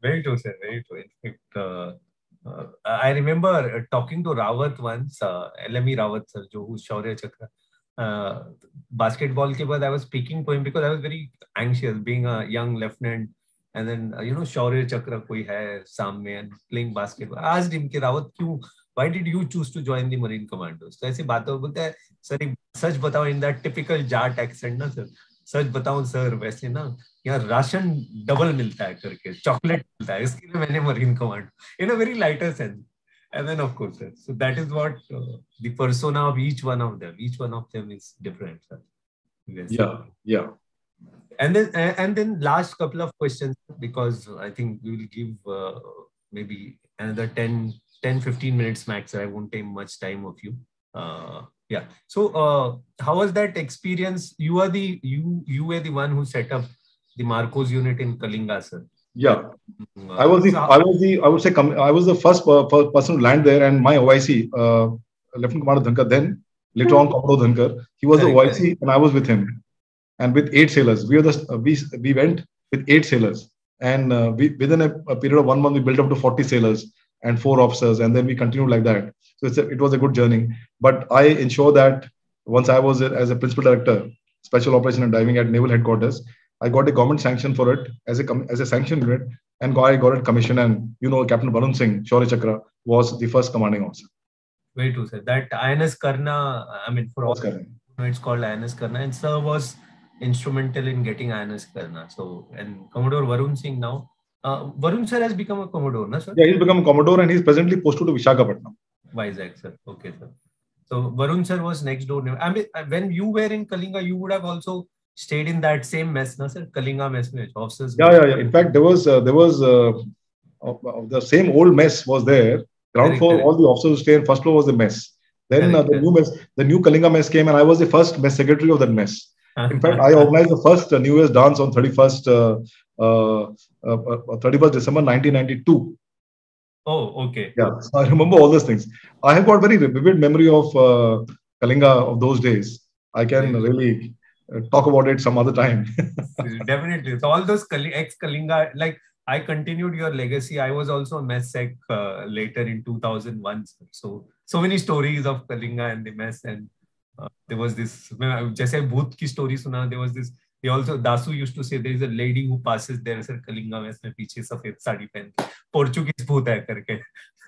Very true, sir. Very true. In fact, I remember talking to Rawat once, LME Rawat sir, who is Shaurya Chakra. Basketball ke baad I was speaking to him because I was very anxious, being a young lieutenant. And then, you know, Shaurya Chakra koi hai samne and playing basketball. I asked him, Rawat, why did you choose to join the Marine Commandos? So, aise baaton bolta hai, sir, sach batao in that typical Jat accent, na sir. Sach batao sir, वैसे ना यहाँ ration double मिलता है करके, chocolate मिलता है, इसके लिए मैंने Marine Commando in a very lighter sense. And then of course, sir, so that is what the persona of each one of them is different, sir. Yes, yeah, sir. Yeah. And then last couple of questions, because I think we will give maybe another 10-15 minutes max. I won't take much time of you. Yeah. So how was that experience? You were the one who set up the Marcos unit in Kalinga, sir. Yeah, I was the first person to land there, and my OIC, Lieutenant Commander Dhankar, then later on Commodore Dhankar, he was the OIC, and I was with him. And with 8 sailors, we went with 8 sailors, and within a period of 1 month, we built up to 40 sailors and 4 officers, and then we continued like that. So it was a good journey. But I ensure that once I was as a principal director, special operation and diving at naval headquarters, I got a government sanction for it as a sanction unit, and I got it commissioned. And you know, Captain Varun Singh, Shaurya Chakra, was the first commanding officer. Very true, sir. That INS Karna, I mean, for all, it's called INS Karna, and sir was instrumental in getting INS Karna. So, and Commodore Varun Singh now. Varun sir has become a Commodore, na sir? Yeah, he's become a Commodore and he's presently posted to Visakhapatnam. Vizag, sir. Okay, sir. So, Varun sir was next door. I mean, when you were in Kalinga, you would have also stayed in that same mess, na sir? Kalinga mess, officers. Yeah, yeah, yeah. In fact, the same old mess was there. Ground floor, all the officers stayed, and first floor was the mess. Then the new Kalinga mess came, and I was the first mess secretary of that mess. In fact, I organized the first New Year's dance on 31st December 1992. Oh, okay. Yeah, so I remember all those things. I have got very vivid memory of Kalinga of those days. I can really talk about it some other time. Definitely. So all those ex-Kalinga, like I continued your legacy. I was also a mess sec later in 2001. So many stories of Kalinga and the mess, and there was this, just like Bhut ki story suna, there was this, he also, Dasu used to say, there is a lady who passes there, sir, Kalinga mein piche safed sadi pehen ke, Portuguese Bhut hai karke.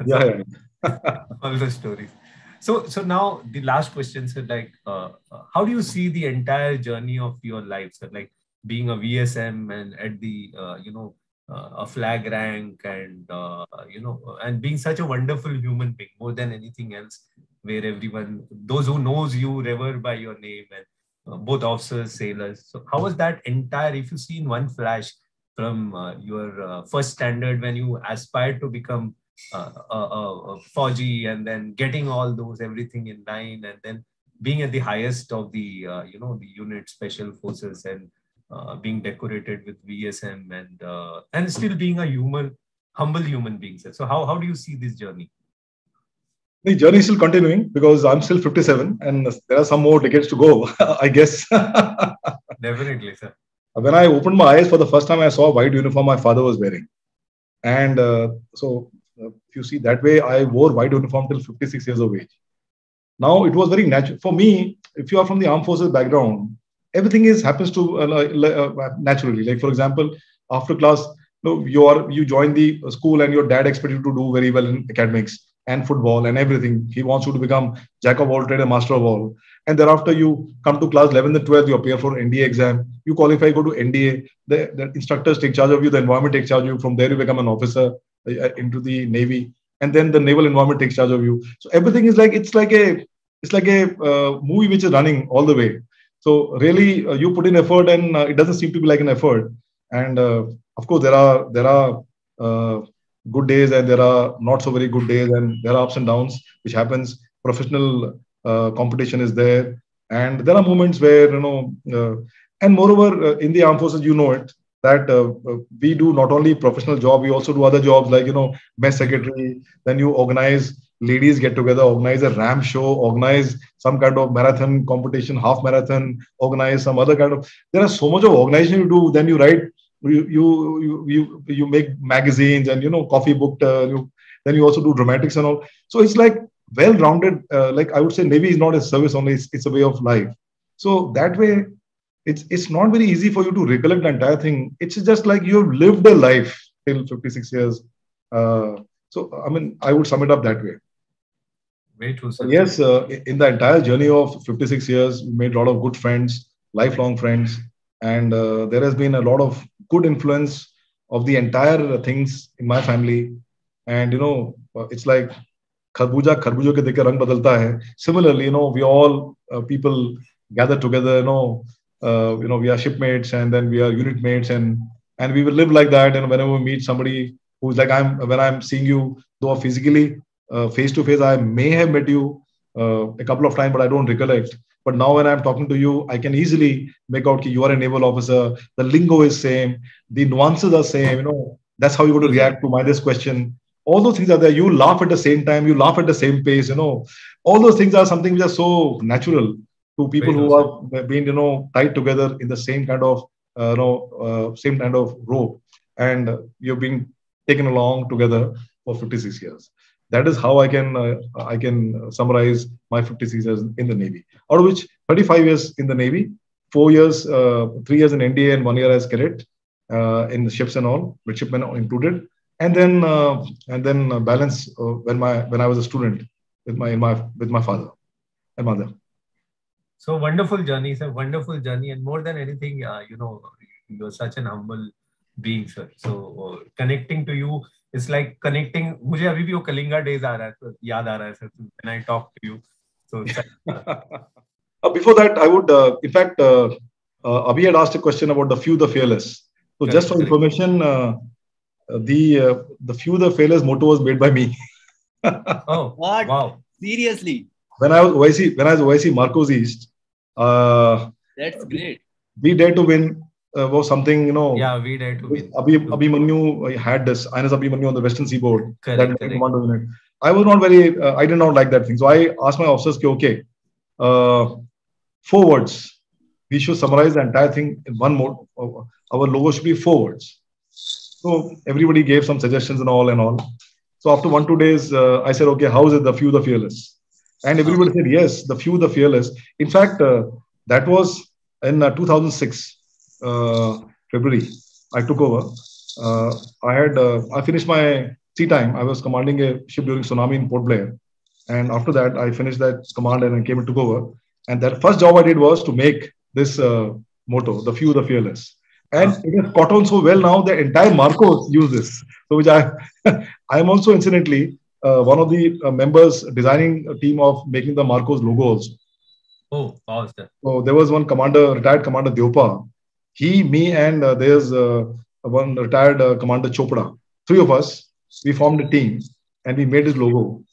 Yeah, yeah. All those stories. So now the last question, sir, like, how do you see the entire journey of your life, sir? Like being a VSM and at the, you know, a flag rank and, you know, and being such a wonderful human being more than anything else, where everyone, those who knows you, revere by your name, and both officers, sailors. So how was that entire, if you see in one flash from your first standard when you aspired to become a Fauji, and then getting all those, everything in line, and then being at the highest of the, you know, the unit special forces, and being decorated with VSM, and still being a humble human being. So how do you see this journey? The journey is still continuing because I'm still 57 and there are some more decades to go, I guess. Definitely, sir. When I opened my eyes for the first time, I saw a white uniform my father was wearing. And so If you see that way, I wore white uniform till 56 years of age. Now, it was very natural. For me, if you are from the armed forces background, everything happens to naturally. Like, for example, after class, you join the school and your dad expects you to do very well in academics and football and everything. He wants you to become jack of all trade and master of all. And thereafter, you come to class 11th and 12th, you appear for NDA exam. You qualify, go to NDA. The instructors take charge of you. The environment takes charge of you. From there, you become an officer into the Navy. And then the naval environment takes charge of you. So everything is like, it's like a movie which is running all the way. So really, you put in effort and it doesn't seem to be like an effort. And of course, there are good days and there are not so very good days, and there are ups and downs which happens. Professional competition is there, and there are moments where and moreover, in the armed forces, that we do not only professional job, we also do other jobs like, mess secretary, then you organize ladies get together, organize a ram show, organize some kind of marathon competition, half marathon, organize some other kind of, there are so much of organization you do, then you write, you make magazines and, coffee book, then you also do dramatics and all. So it's like well-rounded, like I would say Navy is not a service only, it's a way of life. So that way, it's not very easy for you to recollect the entire thing. It's just like you've lived a life till 56 years. So, I mean, I would sum it up that way. Very true, sir. Yes, in the entire journey of 56 years, we made a lot of good friends, lifelong friends. And there has been a lot of good influence of the entire things in my family. And, it's like Kharbuja, Kharbujo ke dekhe rang badalta hai. Similarly, we all people gather together, we are shipmates and then we are unit mates, and we will live like that. And whenever we meet somebody who's like, when I'm seeing you, though physically, face to face, I may have met you a couple of times, but I don't recollect. But now when I'm talking to you, I can easily make out that you are a naval officer. The lingo is same. The nuances are same. That's how you're going to react to my this question. All those things are there. You laugh at the same time. You laugh at the same pace. All those things are something which are so natural to people who have been, tied together in the same kind of, same kind of rope, and you've been taken along together for 56 years. That is how I can summarize my 56 years in the Navy. Out of which 35 years in the Navy, 4 years, 3 years in NDA, and 1 year as cadet in the ships and all, midshipmen included, and then balance when I was a student with my father and mother. So wonderful journey, sir. Wonderful journey, and more than anything, you're such an humble being, sir. So connecting to you is like connecting. मुझे अभी भी वो Kalinga days आ रहा है, sir. याद आ रहा है, sir. When I talk to you, so. Before that, I would, in fact, Abhi had asked a question about the few, the fearless. So just for information, the few, the fearless motto was made by me. Oh, what? Wow! Seriously. When I was OIC Marcos East, that's great. We dare to win was something, Yeah, we dare to win. Abhimanyu had this, INS Abhimanyu on the Western Seaboard. Correct, that command unit. I was not very, I did not like that thing. So I asked my officers, okay, 4 words. We should summarize the entire thing in one mode. Our logo should be 4 words. So everybody gave some suggestions and all. So after 1-2 days, I said, okay, how is it the few, the fearless? And everybody said, yes, the few, the fearless. In fact, that was in 2006, February, I took over. I finished my sea time. I was commanding a ship during tsunami in Port Blair. And after that, I finished that command and I came and took over. And that first job I did was to make this motto, the few, the fearless. And it has caught on so well now, the entire Marcos use this. So which I am also incidentally, one of the members designing a team of making the Marcos logo also. Oh, awesome. So there was one commander, retired commander Diopa. He, me, and there's one retired commander Chopra. 3 of us, we formed a team and we made his logo,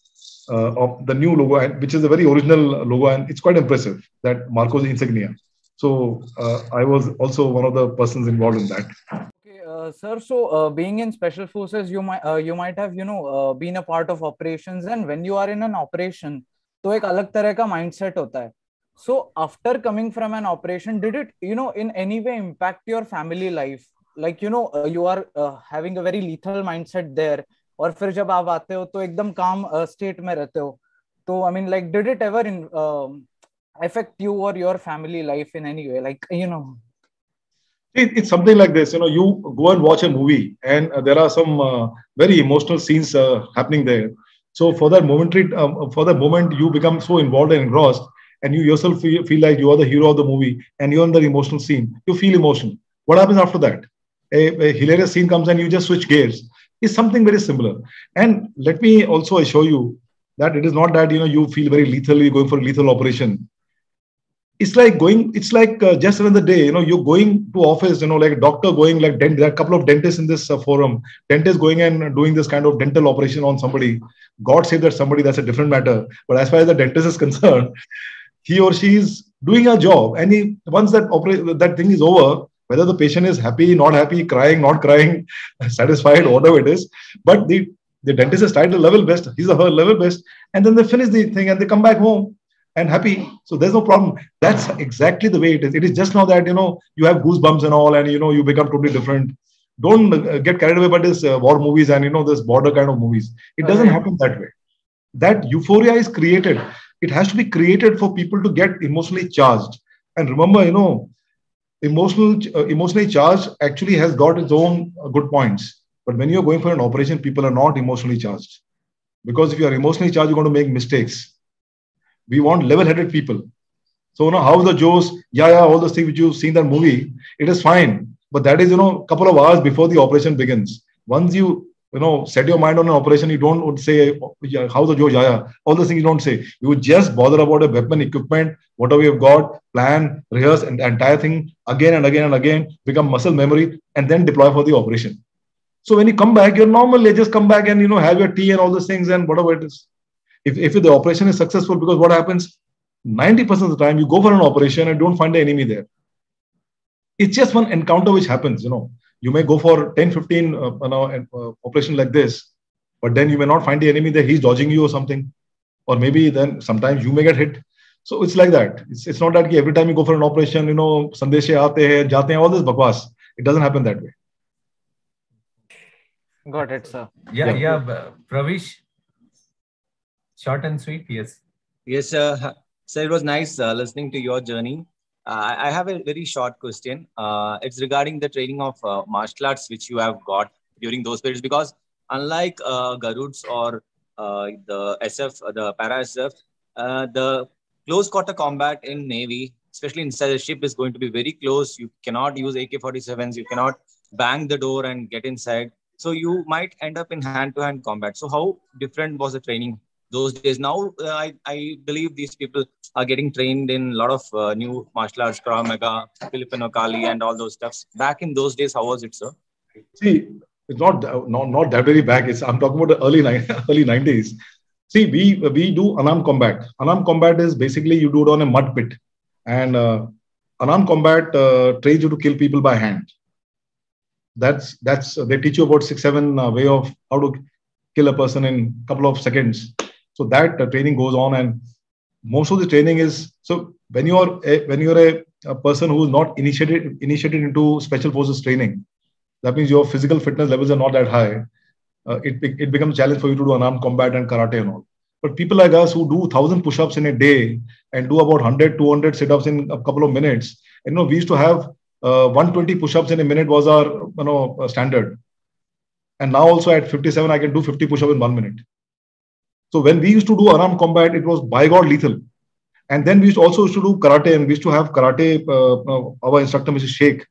of the new logo, which is a very original logo. And it's quite impressive, that Marcos insignia. So I was also one of the persons involved in that. Sir, so being in special forces, you might have been a part of operations, and when you are in an operation, तो एक अलग तरह का mindset होता है. So after coming from an operation, did it in any way impact your family life? Like you are having a very lethal mindset there, और फिर जब आप आते हो तो एकदम काम स्टेट में रहते हो. तो I mean like did it ever affect you or your family life in any way, like, you know? It's something like this, you know, you go and watch a movie and there are some very emotional scenes happening there. So for that momentary, for the moment you become so involved and engrossed and you yourself feel like you are the hero of the movie and you're in that emotional scene, you feel emotion. What happens after that? A hilarious scene comes and you just switch gears. It's something very similar. And let me also assure you that it is not that, you know, you feel very lethally going for a lethal operation. It's like going, it's like just another day, you know, you're going to office, you know, like a doctor going, like there are a couple of dentists in this forum, dentist going and doing this kind of dental operation on somebody. God save that somebody, that's a different matter. But as far as the dentist is concerned, he or she is doing her job. And he, once that thing is over, whether the patient is happy, not happy, crying, not crying, satisfied, whatever it is, but the dentist has tried the level best, his or her level best, and then they finish the thing and they come back home and happy. So there's no problem. That's exactly the way it is. It is just now that, you know, you have goosebumps and all, and, you know, you become totally different. Don't get carried away by this war movies and, you know, this border kind of movies. It doesn't happen that way. That euphoria is created. It has to be created for people to get emotionally charged. And remember, you know, emotionally charged actually has got its own good points. But when you're going for an operation, people are not emotionally charged. Because if you are emotionally charged, you're going to make mistakes. We want level-headed people. So, you know, how the Joes, all those things which you've seen that movie, it is fine. But that is, you know, a couple of hours before the operation begins. Once you know, set your mind on an operation, you don't say, how the Joe, all those things you don't say. You just bother about a weapon, equipment, whatever you've got, plan, rehearse, and the entire thing again and again and again, become muscle memory, and then deploy for the operation. So when you come back, you're normally just come back and, you know, have your tea and all those things and whatever it is. If the operation is successful, because what happens, 90% of the time you go for an operation and don't find the enemy there. It's just one encounter which happens, you know. You may go for 10-15 operation like this, but then you may not find the enemy there. He's dodging you or something. Or maybe then sometimes you may get hit. So it's like that. It's not that every time you go for an operation, you know, sandeshe aate hai, jate hai, all this bakwas. It doesn't happen that way. Got it, sir. Yeah. Pravish. Short and sweet, yes. Yes, sir, it was nice listening to your journey. I have a very short question. It's regarding the training of martial arts which you have got during those periods, because unlike Garuds or the SF, the Para-SF, the close quarter combat in Navy, especially inside the ship, is going to be very close. You cannot use AK-47s, you cannot bang the door and get inside. So you might end up in hand-to-hand combat. So how different was the training those days? Now, I believe these people are getting trained in a lot of new martial arts, Krav Maga, Filipino Kali, and all those stuffs. Back in those days, how was it, sir? See, it's not that very back. I'm talking about the early 90s. See, we do unarmed combat. Unarmed combat is basically you do it on a mud pit. And unarmed combat trains you to kill people by hand. That's they teach you about 6-7 way of how to kill a person in a couple of seconds. So that training goes on, and most of the training is, so when you're a person who is not initiated into special forces training, that means your physical fitness levels are not that high. It becomes a challenge for you to do unarmed combat and karate and all. But people like us who do 1,000 push-ups in a day and do about 100-200 sit-ups in a couple of minutes, and, you know, we used to have 120 push-ups in a minute was our, you know, standard. And now also at 57, I can do 50 push-ups in 1 minute. So when we used to do unarmed combat, it was by God lethal. And then we used to do karate, and we used to have karate, our instructor, Mr. Sheik.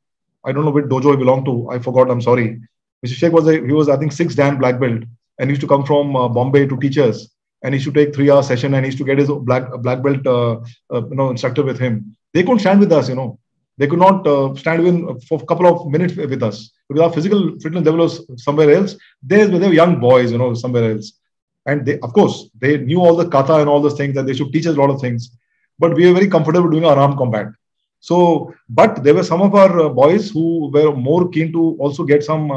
I don't know which dojo he belonged to. I forgot, I'm sorry. Mr. Sheik was I think 6th Dan black belt, and he used to come from Bombay to teach us. And he used to take 3-hour session, and he used to get his black belt instructor with him. They couldn't stand with us, you know. They could not stand even for a couple of minutes with us. Because our physical fitness level was somewhere else. They were young boys, you know, somewhere else. And they, of course, they knew all the kata and all those things, and they should teach us a lot of things. But we were very comfortable doing our armed combat. So, but there were some of our boys who were more keen to also get some,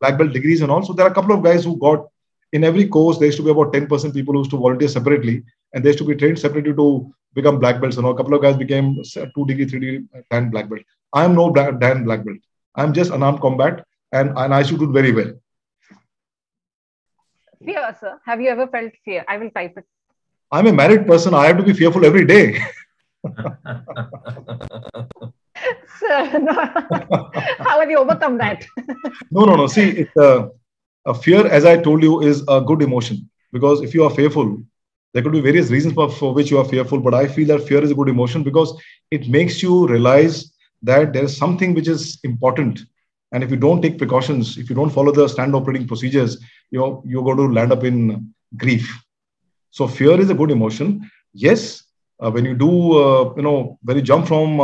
black belt degrees and all. So there are a couple of guys who got, in every course, there used to be about 10% people who used to volunteer separately, and they used to be trained separately to become black belts. And a couple of guys became 2-degree, 3-degree Dan black belt. I am no Dan black belt. I am just unarmed combat, and I should do very well. Fear, sir. Have you ever felt fear? I will type it. I'm a married person. I have to be fearful every day. Sir, no. How have you overcome that? No. See, a fear, as I told you, is a good emotion. Because if you are fearful, there could be various reasons for which you are fearful. But I feel that fear is a good emotion because it makes you realize that there is something which is important. And if you don't take precautions, if you don't follow the standard operating procedures, you're going to land up in grief. So fear is a good emotion. Yes, when you do, when you jump from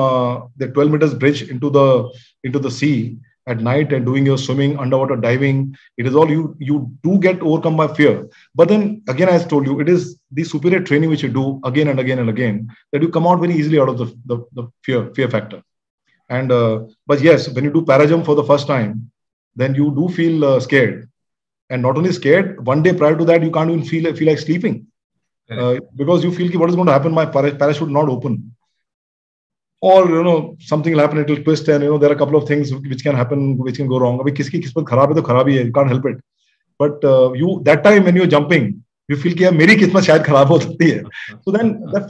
the 12 meters bridge into the sea at night and doing your swimming, underwater diving, it is all you do get overcome by fear. But then again, as I told you, it is the superior training which you do again and again and again that you come out very easily out of the fear factor. And but yes, when you do para jump for the first time, then you do feel scared, and not only scared. One day prior to that, you can't even feel like sleeping because you feel what is going to happen. My parachute not open, or something will happen. It will twist, and there are a couple of things which can happen, which can go wrong. Abhi kiski kismat kharab hai to kharab hi hai. You can't help it. But you that time when you are jumping, you feel that meri kismat shayad kharab ho sakti hai. So then the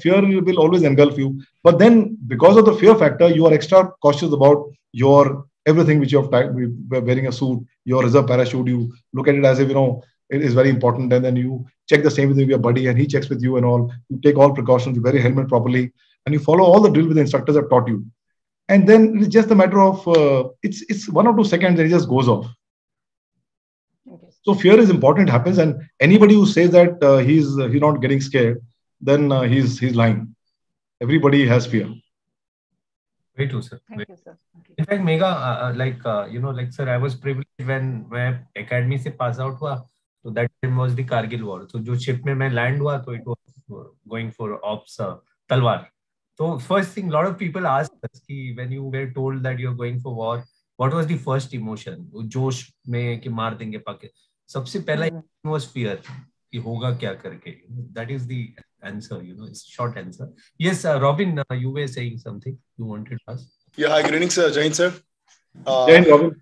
fear will always engulf you. But then because of the fear factor, you are extra cautious about your everything which you have tied, wearing a suit, your reserve parachute, you look at it as if, it is very important. And then you check the same with your buddy and he checks with you and all. You take all precautions, you wear your helmet properly and you follow all the drill which the instructors have taught you. And then it's just a matter of, it's 1 or 2 seconds and it just goes off. So fear is important, happens, and anybody who says that he's not getting scared, then he's lying. Everybody has fear. Very true, sir. Thank you, sir. In fact, Megha, sir, I was privileged when academy se pass out hua. So that time was the Kargil war. So jo ship mein main land hua, so it was going for ops talwar. So first thing, a lot of people asked us ki, when you were told that you're going for war, what was the first emotion? जोश में कि मार देंगे पाकिस्तान. सबसे पहला was fear कि होगा क्या करके. That is the answer, it's short answer. Yes, Robin, you were saying something you wanted to ask. Yeah, hi, good evening, sir. Jayin, sir. Jayin, Robin.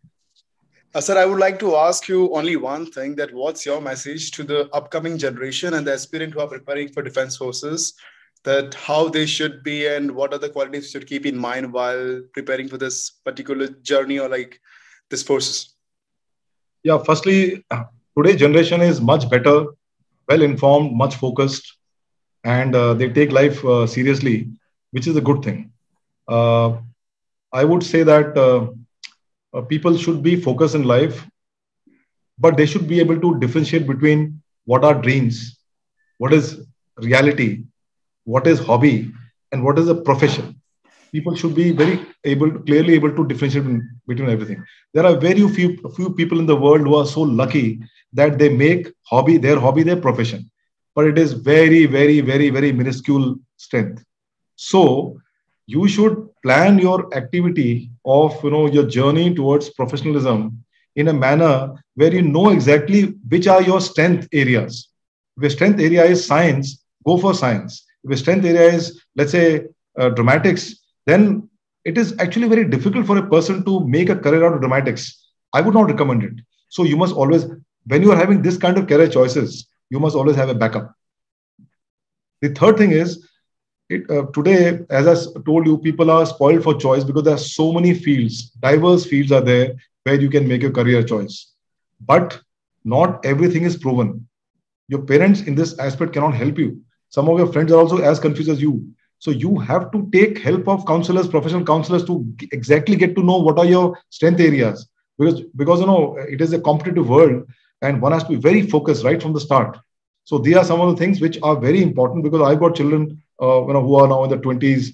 Sir, I would like to ask you only one thing, that what's your message to the upcoming generation and the aspirant who are preparing for defense forces, that how they should be and what are the qualities you should keep in mind while preparing for this particular journey or this forces? Yeah, firstly, today's generation is much better, well-informed, much focused, and they take life seriously, which is a good thing. I would say that people should be focused in life, but they should be able to differentiate between what are dreams, what is reality, what is hobby and what is a profession. People should be clearly able to differentiate between everything. There are very few people in the world who are so lucky that they make their hobby their profession, but it is very, very, very, very minuscule strength. So you should plan your activity of your journey towards professionalism in a manner where you know exactly which are your strength areas. If your strength area is science, go for science. If your strength area is, let's say, dramatics, then it is actually very difficult for a person to make a career out of dramatics. I would not recommend it. So you must always, when you are having this kind of career choices, you must always have a backup. The third thing is, today, as I told you, people are spoiled for choice because there are so many fields, diverse fields are there where you can make your career choice. But not everything is proven. Your parents in this aspect cannot help you. Some of your friends are also as confused as you. So you have to take help of counselors, professional counselors, to exactly get to know what are your strength areas. Because it is a competitive world and one has to be very focused right from the start. So these are some of the things which are very important, because I've got children who are now in their 20s,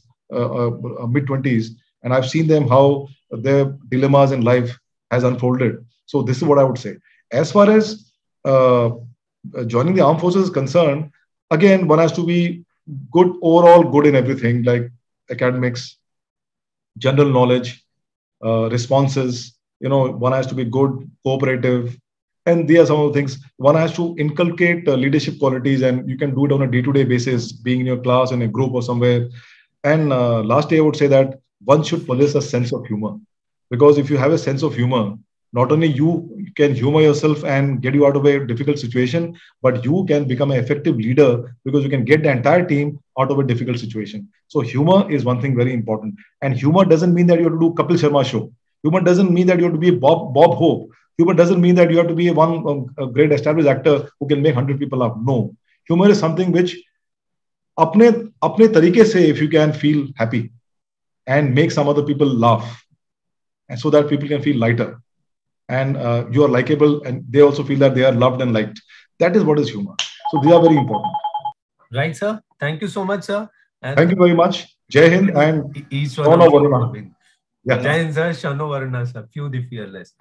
mid-20s, and I've seen them how their dilemmas in life has unfolded. So this is what I would say. As far as joining the armed forces is concerned, again, one has to be overall good in everything, like academics, general knowledge, responses. One has to be good, cooperative. And these are some of the things. One has to inculcate leadership qualities, and you can do it on a day-to-day basis, being in your class, in a group or somewhere. And lastly, I would say that one should possess a sense of humor. Because if you have a sense of humor, Not only you can humor yourself and get you out of a difficult situation, but you can become an effective leader because you can get the entire team out of a difficult situation. So humor is one thing very important. And humor doesn't mean that you have to do Kapil Sharma show. Humor doesn't mean that you have to be Bob Hope. Humor doesn't mean that you have to be a great established actor who can make 100 people laugh. No. Humor is something which apne tarike se, if you can feel happy and make some other people laugh, and so that people can feel lighter. And you are likable, and they also feel that they are loved and liked. That is what is humor. So they are very important. Right, sir. Thank you so much, sir. And thank you very much. Jai Hind and Shano Varuna. Yeah. Jai Hind, sir. Shano Varuna, sir. Few the fearless.